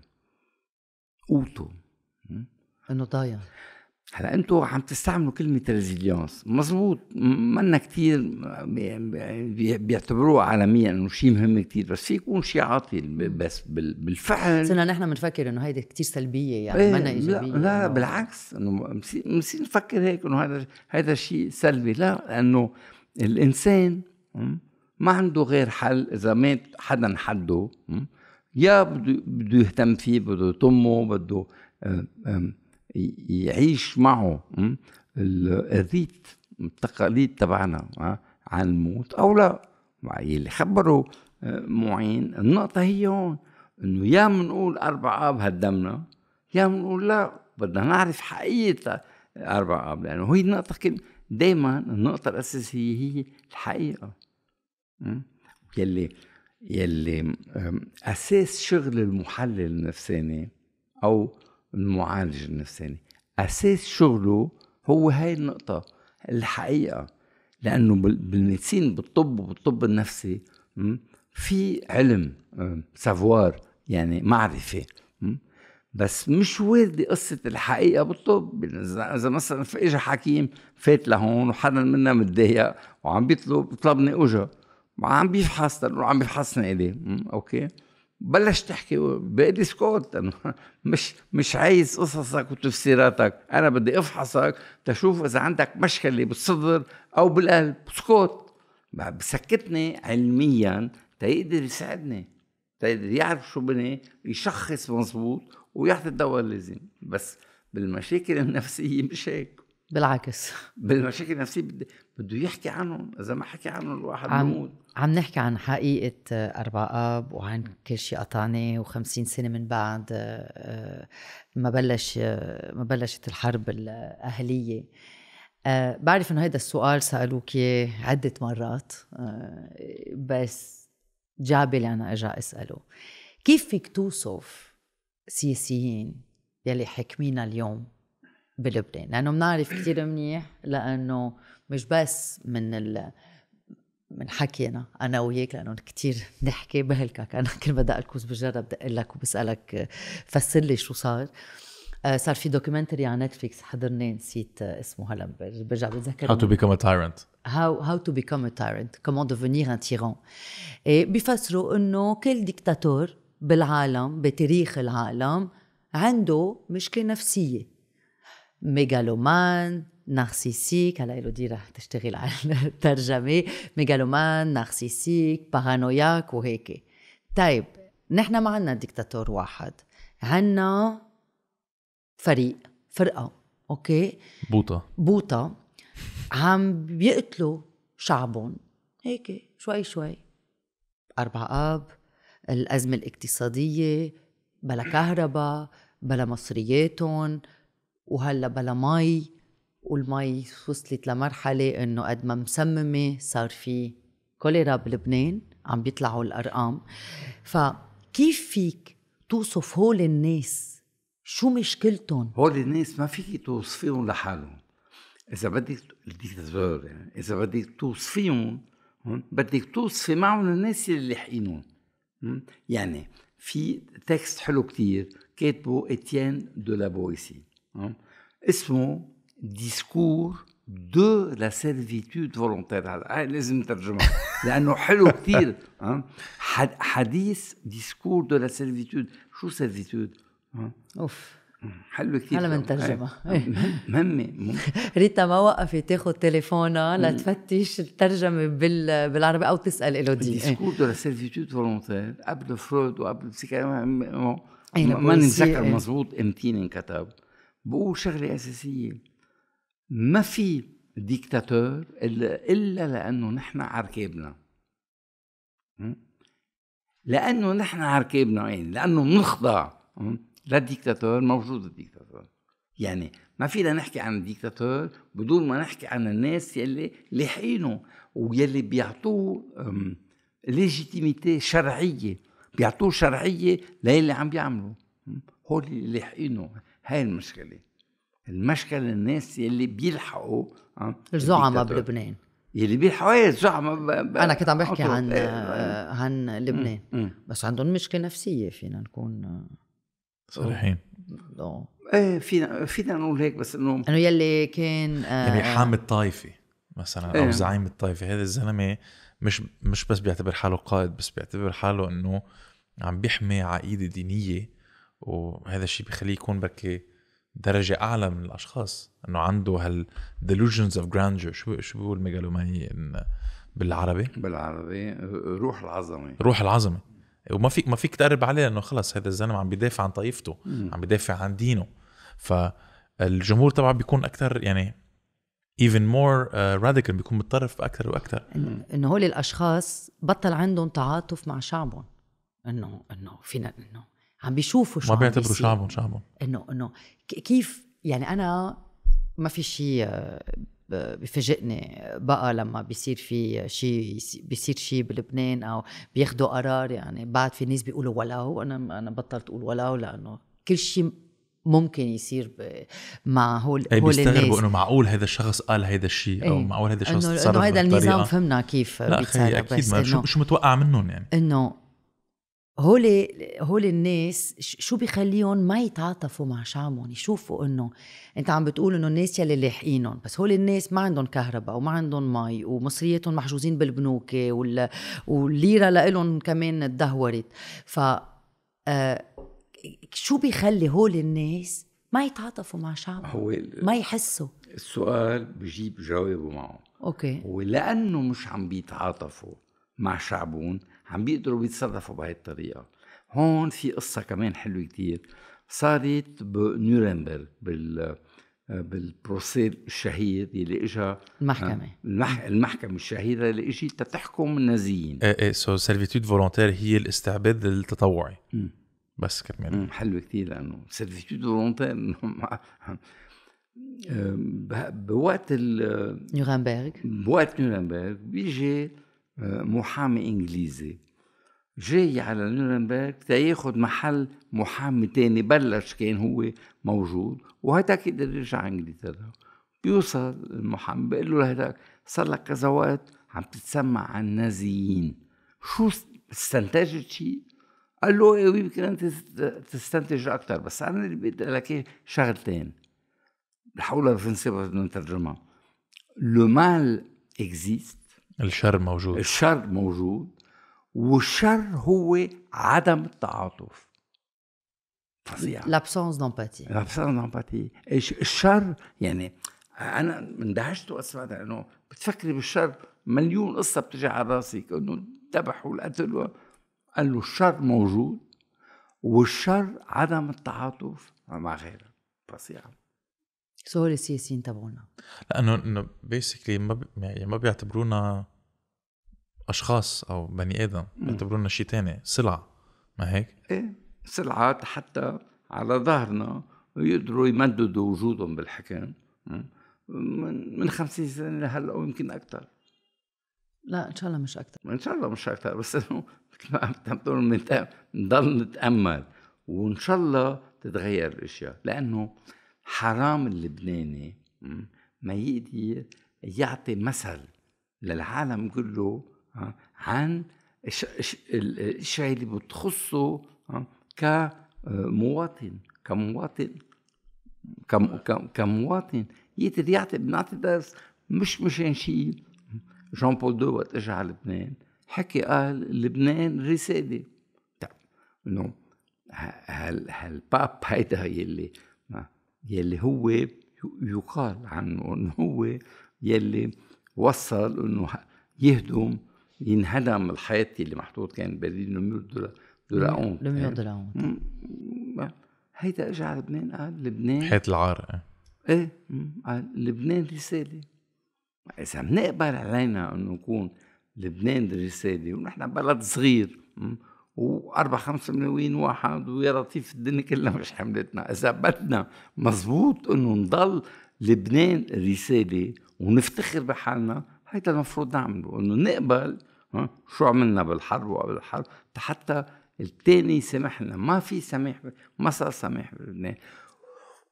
قوته، إنه ضايع هلا انتوا عم تستعملوا كلمه ريزيليانس، مزبوط منا كثير بيعتبروها عالميا انه شيء مهم كثير، بس في يكون شيء عاطل، بس بالفعل صرنا نحن بنفكر انه هيدي كثير سلبيه يعني ايه منا ايجابيه. لا, لا بالعكس، انه بنصير نفكر هيك انه هذا هذا شيء سلبي، لا، لانه الانسان ما عنده غير حل اذا مات حدا حده، يا بده بده يهتم فيه، بده يطمه، بده يعيش معه الريت التقاليد تبعنا عن الموت او لا. اللي خبروا معين النقطه هي هون، انه يا منقول اربع اب هدمنا، يا منقول لا بدنا نعرف حقيقه اربع اب، لانه هي النقطه كل دائما النقطه الاساسيه هي الحقيقه. يلي يلي اساس شغل المحلل النفساني او المعالج النفساني، اساس شغله هو هاي النقطه الحقيقه، لانه بالميديسين بالطب وبالطب النفسي في علم سافوار يعني معرفه، بس مش وارده قصه الحقيقه بالطب. اذا مثلا في اجى حكيم فات لهون وحدا منا متضايق وعم بيطلب طلبني اجا عم بيفحص، عم بيفحصني اليه، اوكي بلش تحكي بقيت سكوت، مش مش عايز قصصك وتفسيراتك، انا بدي افحصك تشوف اذا عندك مشكله بالصدر او بالقلب، سكوت بسكتني علميا تيقدر يساعدني، تيقدر يعرف شو بني يشخص مظبوط ويعطي الدواء اللازم. بس بالمشاكل النفسيه مش هيك، بالعكس بالمشاكل النفسيه بده يحكي عنهم، اذا ما حكي عنهم الواحد عم بموت. عم نحكي عن حقيقه اربع اب وعن كل شيء قطعني، و50 سنه من بعد ما بلش ما بلشت الحرب الاهليه. بعرف انه هيدا السؤال سالوك عده مرات، بس جابي لي انا اجا اساله، كيف فيك توصف سياسيين يلي حاكمينا اليوم بلبنان؟ لأنه بنعرف كتير منيح، لأنه مش بس من ال... من حكينا أنا وياك، لأنه كتير نحكي بهلكك، أنا كل ما دقلك بجرب دقلك وبسألك فسر لي شو صار. صار في دوكيومنتري على نتفليكس حضرني، نسيت اسمه هلا برجع بتذكر. How to become a tyrant. How how to become a tyrant. Comment devenir un tyran. بيفسروا إنه كل ديكتاتور بالعالم بتاريخ العالم عنده مشكلة نفسية، ميغالومان، نارسيسيك، هلا إلودي رح تشتغل على الترجمة، ميغالومان، نارسيسيك، بارانوياك وهيك. طيب نحن ما عنا ديكتاتور واحد، عنا فريق، فرقة، أوكي؟ بوطة بوطة عم بيقتلوا شعبهم هيك شوي شوي. أربع آب، الأزمة الاقتصادية، بلا كهرباء، بلا مصرياتهم، وهلا بلا مي، والمي وصلت لمرحله انه قد ما مسممه صار في كوليرا بلبنان، عم بيطلعوا الارقام. فكيف فيك توصف هول الناس شو مشكلتهم؟ هول الناس ما فيك توصفيهم لحالهم، اذا بدك الديكتاتور يعني اذا بدك توصفيهم بدك توصفي معهم الناس اللي لاحقينهم. يعني في تكست حلو كتير كاتبه اتيان دو لابويسي اسمه ديسكور دو لا سيرفيتود فولونتير، هلا لازم نترجمها لانه حلو كثير. حديث ديسكور دو لا سيرفيتود، شو سيرفيتود؟ اوف حلو كثير، هلا بنترجمها مهمه. ريتا ما وقفت تاخذ تليفونها لتفتش الترجمه بالعربي او تسال إلودي. ديسكور دو لا سيرفيتود فولونتير قبل فرويد وقبل سيكاما، ما نتذكر مضبوط امتين انكتب. بقول شغله اساسيه، ما في ديكتاتور الا لانه نحن عركابنا، لانه نحن عركابنا يعني لانه بنخضع للديكتاتور. موجود الديكتاتور، يعني ما فينا نحكي عن الديكتاتور بدون ما نحكي عن الناس يلي لاحقينه ويلي بيعطوه ليجيتيميتي شرعيه، بيعطوه شرعيه للي عم بيعملوا. هول اللي لاحقينه، هاي المشكلة. المشكلة الناس يلي بيلحقوا الزعماء بلبنان، يلي بيلحقوا ايه الزعماء. أنا كنت عم بحكي عن آه عن لبنان، مم. مم. بس عندهم مشكلة نفسية، فينا نكون صريحين. ايه فينا فينا نقول هيك، بس انه انه يلي كان آه يعني حام الطائفه مثلا او إيه. زعيم الطائفه، هذا الزلمه مش مش بس بيعتبر حاله قائد، بس بيعتبر حاله انه عم بيحمي عقيده دينيه، وهذا الشيء بيخليه يكون بركي درجه اعلى من الاشخاص، انه عنده هال delusions of grandeur. شو شو بيقول ميغالومانيه بالعربي؟ بالعربي روح العظمه، روح العظمه، وما فيك ما فيك تقرب عليه لانه خلص هذا الزلمه عم بيدافع عن طائفته، عم بيدافع عن دينه. فالجمهور طبعا بيكون اكثر يعني even more uh, radical، بيكون متطرف اكثر واكثر. انه هول الاشخاص بطل عندهم تعاطف مع شعبهم، انه انه فينا انه عم بيشوفوا شعبهم، ما بيعتبروا شعبهم شعبهم، انه انه كيف يعني. انا ما في شيء بفاجئني بقى لما بيصير في شيء، بيصير شيء بلبنان او بياخذوا قرار، يعني بعد في ناس بيقولوا ولو، انا انا بطلت اقول ولو، لانه كل شيء ممكن يصير مع هول هول الناس. بيستغربوا انه معقول هذا الشخص قال هذا الشيء، او معقول هذا الشخص صار انه هذا النظام. فهمنا كيف بيتصرف، بس انه شو شو متوقع منهم يعني، انه هول هول الناس شو بيخليهم ما يتعاطفوا مع شعبهم، يشوفوا انه انت عم بتقول انه الناس يلي لاحقينهم، بس هول الناس ما عندهم كهرباء وما عندهم مي، ومصرياتهم محجوزين بالبنوك، والليره لهم كمان اتدهورت. ف شو بيخلي هول الناس ما يتعاطفوا مع شعبهم، ما يحسوا؟ السؤال بجيب جوابه معه. اوكي، ولانه مش عم بيتعاطفوا مع شعبهم عم بيقدروا بيتصرفوا بهاي الطريقه. هون في قصه كمان حلوه كتير صارت بنورنبرغ بال بالبروسيس الشهير اللي اجى المحكمه المح... المحكمه الشهيره اللي اجت تحكم النازيين. ايه ايه سو سيرفيتود فولونتير هي الاستعباد التطوعي. م. بس كمان حلو كتير لانه سيرفيتود فولونتير بوقت نورنبرغ، بوقت نورنبرغ بيجي محامي انجليزي جاي على نورنبرغ تاخد محل محامي تاني بلش كان هو موجود، وهداك يقدر يرجع انجلترا. بيوصل المحامي بيقول له لهداك صار لك كذا وقت عم تتسمع عن النازيين، شو استنتجت شيء؟ قال له ايه يمكن انت تستنتج اكثر، بس انا اللي بدي اقول لك شغلتين بحاولها بالفرنسي بس نترجمها. لو مال اكزيست، الشر موجود، الشر موجود، والشر هو عدم التعاطف. فظيع. لابسونس دامباتي، لابسونس دامباتي. الشر يعني انا اندهشت واسمعت انه بتفكري بالشر مليون قصه بتجي على راسك انه الذبح والقتل. قال له الشر موجود والشر عدم التعاطف مع غيره. فظيع. سو هول السياسيين تبعونا لانه انه بيسكلي ما يعني ما بيعتبرونا اشخاص او بني ادم، بيعتبرونا شيء ثاني، سلعه. ما هيك؟ ايه سلعات حتى على ظهرنا يقدروا يمددوا وجودهم بالحكم من من خمسين سنه لهلا ويمكن اكثر. لا ان شاء الله مش اكثر، ان شاء الله مش اكثر، بس انه مثل ما عم تقول نضل نتامل وان شاء الله تتغير الاشياء، لانه حرام اللبناني ما يقدر يعطي مثل للعالم كله عن الشيء اللي بتخصه كمواطن كمواطن كمواطن يقدر يعطي. بنعطي درس مش مشان شيء جان بول دو وقت اجى على لبنان حكي قال لبنان رساله. طيب انه هالباب هيدا يلي يلي هو يقال عنه انه هو يلي وصل انه يهدم ينهدم الحياة اللي محطوط كان بريد لميو دولعون لميو دولعون هيدا اجى على لبنان قال لبنان حياة العار. ايه قال لبنان رسالة. إذا منقبل علينا انه نكون لبنان رسالة ونحن بلد صغير واربع خمسة مليون واحد ويا لطيف الدنيا كلها مش حملتنا، اذا بدنا مظبوط انه نضل لبنان رساله ونفتخر بحالنا، هيدا المفروض نعمله، انه نقبل شو عملنا بالحرب وقبل الحرب حتى التاني يسامح لنا. ما في سماح، ما صار سماح بلبنان.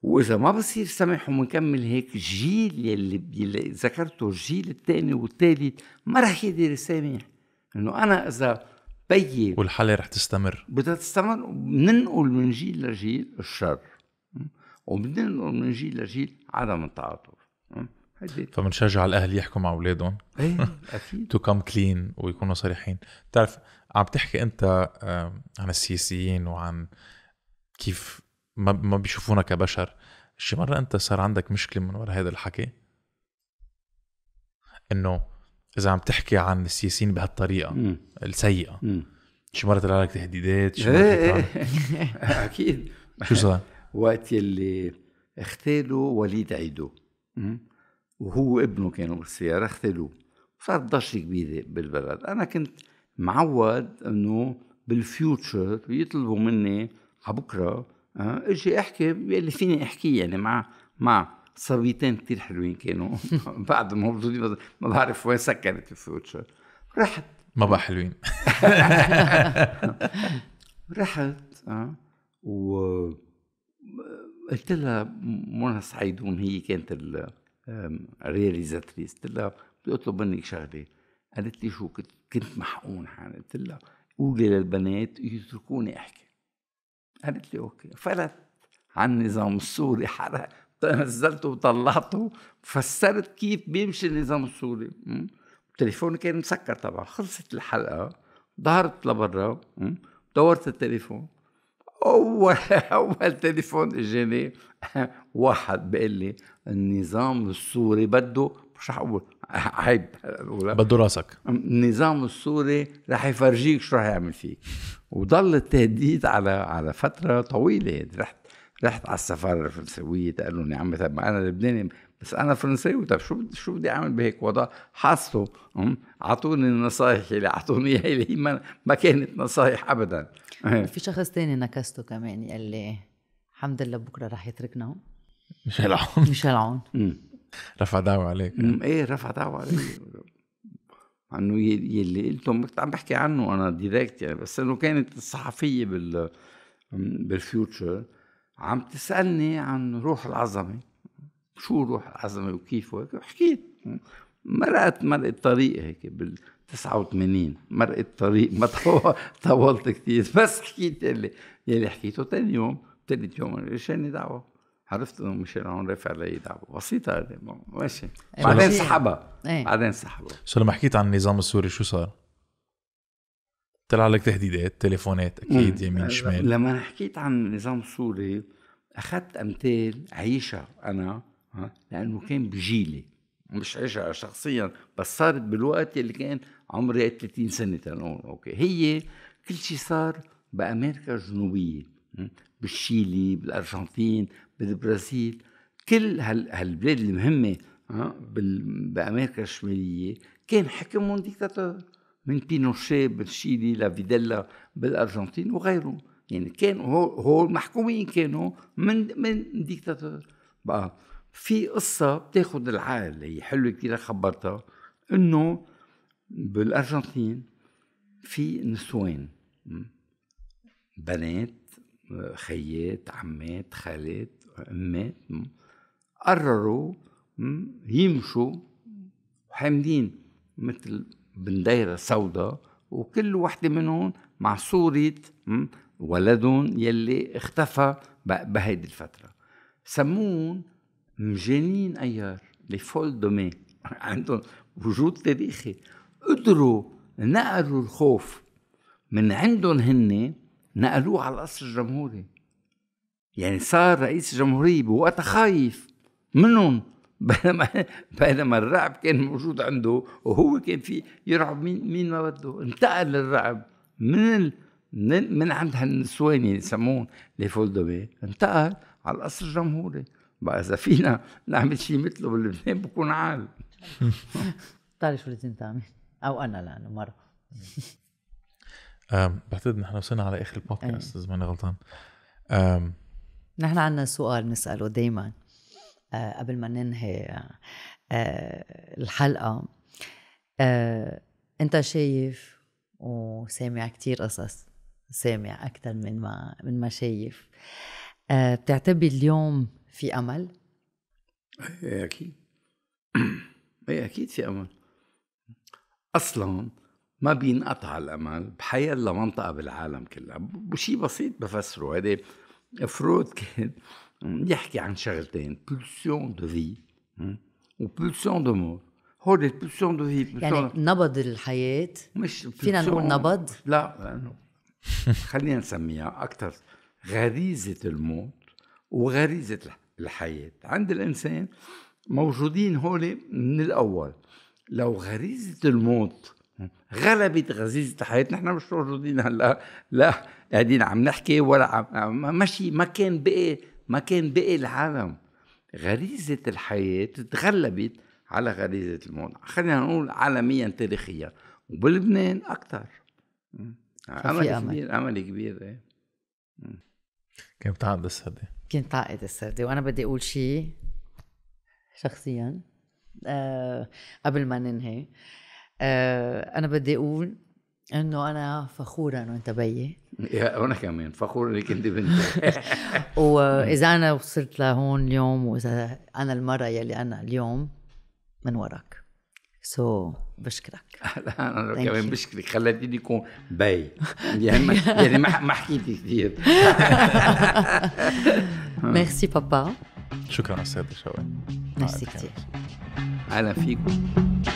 واذا ما بصير سماح ومنكمل هيك، الجيل يلي, يلي ذكرته الجيل التاني والتالت ما رح يقدر يسامح، انه انا اذا بي والحالة رح تستمر، بدها تستمر، بننقل من جيل لجيل الشر. وبدنا من جيل لجيل عدم التعاطف. فمنشجع الاهل يحكوا مع اولادهم ايه اكيد تو كم كلين ويكونوا صريحين. بتعرف عم تحكي انت عن السياسيين وعن كيف ما ما بيشوفونا كبشر. شي مره انت صار عندك مشكله من وراء هذا الحكي؟ انه اذا عم تحكي عن السياسيين بهالطريقه م. السيئه م. شي مره طلع لك تهديدات؟ شي مره اكيد. شو صار وقت يلي اختالوا وليد عيدو وهو ابنه كانوا بالسيارة اختلوه وصار ضجة كبيرة بالبلد. أنا كنت معود أنه بالفيوتشر يطلبوا مني عبكرة اجي أحكي اللي فيني أحكي يعني مع مع صبيتين كتير حلوين كانوا بعد ما موجودين ما بعرف وين سكرت الفيوتشر. رحت ما بقى حلوين رحت أه و قلت لها منى سعيدون هي كانت ال رياليزاتريس. قلت لها بدي اطلب منك شغله. قالت لي شو؟ كنت محقون حالي. قلت لها قولي للبنات يتركوني احكي. قالت لي اوكي. فلت عن النظام السوري حرق نزلته وطلعته فسرت كيف بيمشي النظام السوري. التليفون كان مسكر طبعا. خلصت الحلقه ظهرت لبرا دورت التليفون. أول أول تليفون إجاني واحد بيقول لي النظام السوري بده مش رح أقول عيب بده راسك. النظام السوري رح يفرجيك شو رح يعمل فيك. وضل التهديد على على فترة طويلة. رحت رحت على السفارة الفرنسوية قالوا لي عمي طب ما أنا لبناني بس أنا فرنساوي طب شو شو بدي أعمل بهيك وضع حاسه. عطوني النصائح اللي عطوني إياها اللي ما ما كانت نصائح أبدا. في شخص تاني نكسته كمان قال لي الحمد لله بكره رح يتركنا ميشيل عون. ميشيل عون رفع دعوه عليك يعني. ايه رفع دعوه عليك انه يلي قلتهم عم بحكي عنه انا دايركت يعني. بس انه كانت الصحفيه بال بالفيوتشر عم تسالني عن روح العظمه. شو روح العظمه وكيف وهيك حكيت مرقت مرقت طريق هيك بال تسعة وثمانين مرق الطريق ما طولت كثير بس حكيت اللي يلي حكيته. ثاني يوم ثالث يوم رجعني دعوه. عرفت انه ميشيل عون رافع لي دعوه بسيطه ماشي. بعدين سحبها بعدين سحبها. سو لما حكيت عن النظام السوري شو صار؟ طلع لك تهديدات تليفونات اكيد يمين شمال. لما انا حكيت عن النظام السوري اخذت امثال عيشها انا لانه كان بجيلي مش عايشها شخصيا بس صارت بالوقت اللي كان عمري ثلاثين سنه تنقول. اوكي هي كل شيء صار بامريكا الجنوبيه بالشيلي بالارجنتين بالبرازيل كل هالبلاد المهمه بامريكا الشماليه كان حكمهم ديكتاتور من بينوشيه بالشيلي لافيديلا بالارجنتين وغيره يعني كانوا هول محكومين كانوا من من ديكتاتور. بقى في قصة بتاخد العقل هي حلوة كتير خبرتها انه بالارجنتين في نسوان بنات خيات عمات خالات امات قرروا يمشوا وحاملين مثل بنديرة سوداء وكل واحدة منهم مع صورة ولدهم يلي اختفى بهيدي الفترة. سمون مجانين ايار لي فول دومي عندهم وجود تاريخي. قدروا نقلوا الخوف من عندهم هن نقلوه على القصر الجمهوري. يعني صار رئيس الجمهورية بوقتها خايف منهم بينما بينما الرعب كان موجود عنده وهو كان في يرعب مين مين ما بده. انتقل للرعب من من, من عند هالنسوان اللي يسمون لي فول دومي انتقل على القصر الجمهوري. بقى إذا فينا نعمل شيء مثله باللبنان بكون عال. بتعرف شو لازم تعمل أو أنا لأنه مرة بعتقد نحن وصلنا على آخر البودكاست إذا ما أنا غلطان. نحن عنا سؤال نسأله دايما قبل ما ننهي الحلقة. أنت شايف وسامع كتير قصص سامع أكتر من ما من ما شايف. بتعتبر اليوم في أمل؟ إيه أكيد إيه أكيد في أمل. أصلاً ما بينقطع الأمل بحي الله منطقة بالعالم كلها بشي بسيط بفسره. هذا فرويد كان بيحكي عن شغلتين، بولسيون دو في وبولسيون دو مور. هول البولسيون دو في يعني نبض الحياة، مش فينا نقول نبض، لا لأنه خلينا نسميها أكثر غريزة الموت وغريزة الحياة. عند الإنسان موجودين هول من الأول، لو غريزة الموت غلبت غريزة الحياة نحن مش موجودين هلا، لا قاعدين عم نحكي ولا عم ماشي، ما كان بقي ما كان بقي العالم. غريزة الحياة تغلبت على غريزة الموت، خلينا نقول عالميا تاريخيا، وبلبنان أكثر. عمل كبير، عمل كبير إيه. كان متعقد السردة، كان متعقد السردة. وأنا بدي أقول شيء شخصيا أه قبل ما ننهي. أه أنا بدي أقول إنه أنا فخورة إنه أنت بيي، وأنا كمان فخورة إنك أنت بنتي. وإذا أنا وصلت لهون اليوم، وإذا أنا المرة يلي أنا اليوم، من وراك. سو so, بشكرك. أنا كمان بشكرك، خلتيني كون بي يعني ما يعني ما حكيتي كثير. ميرسي بابا. شكرا سيد شوقي. ميرسي كثير. أهلا فيكم.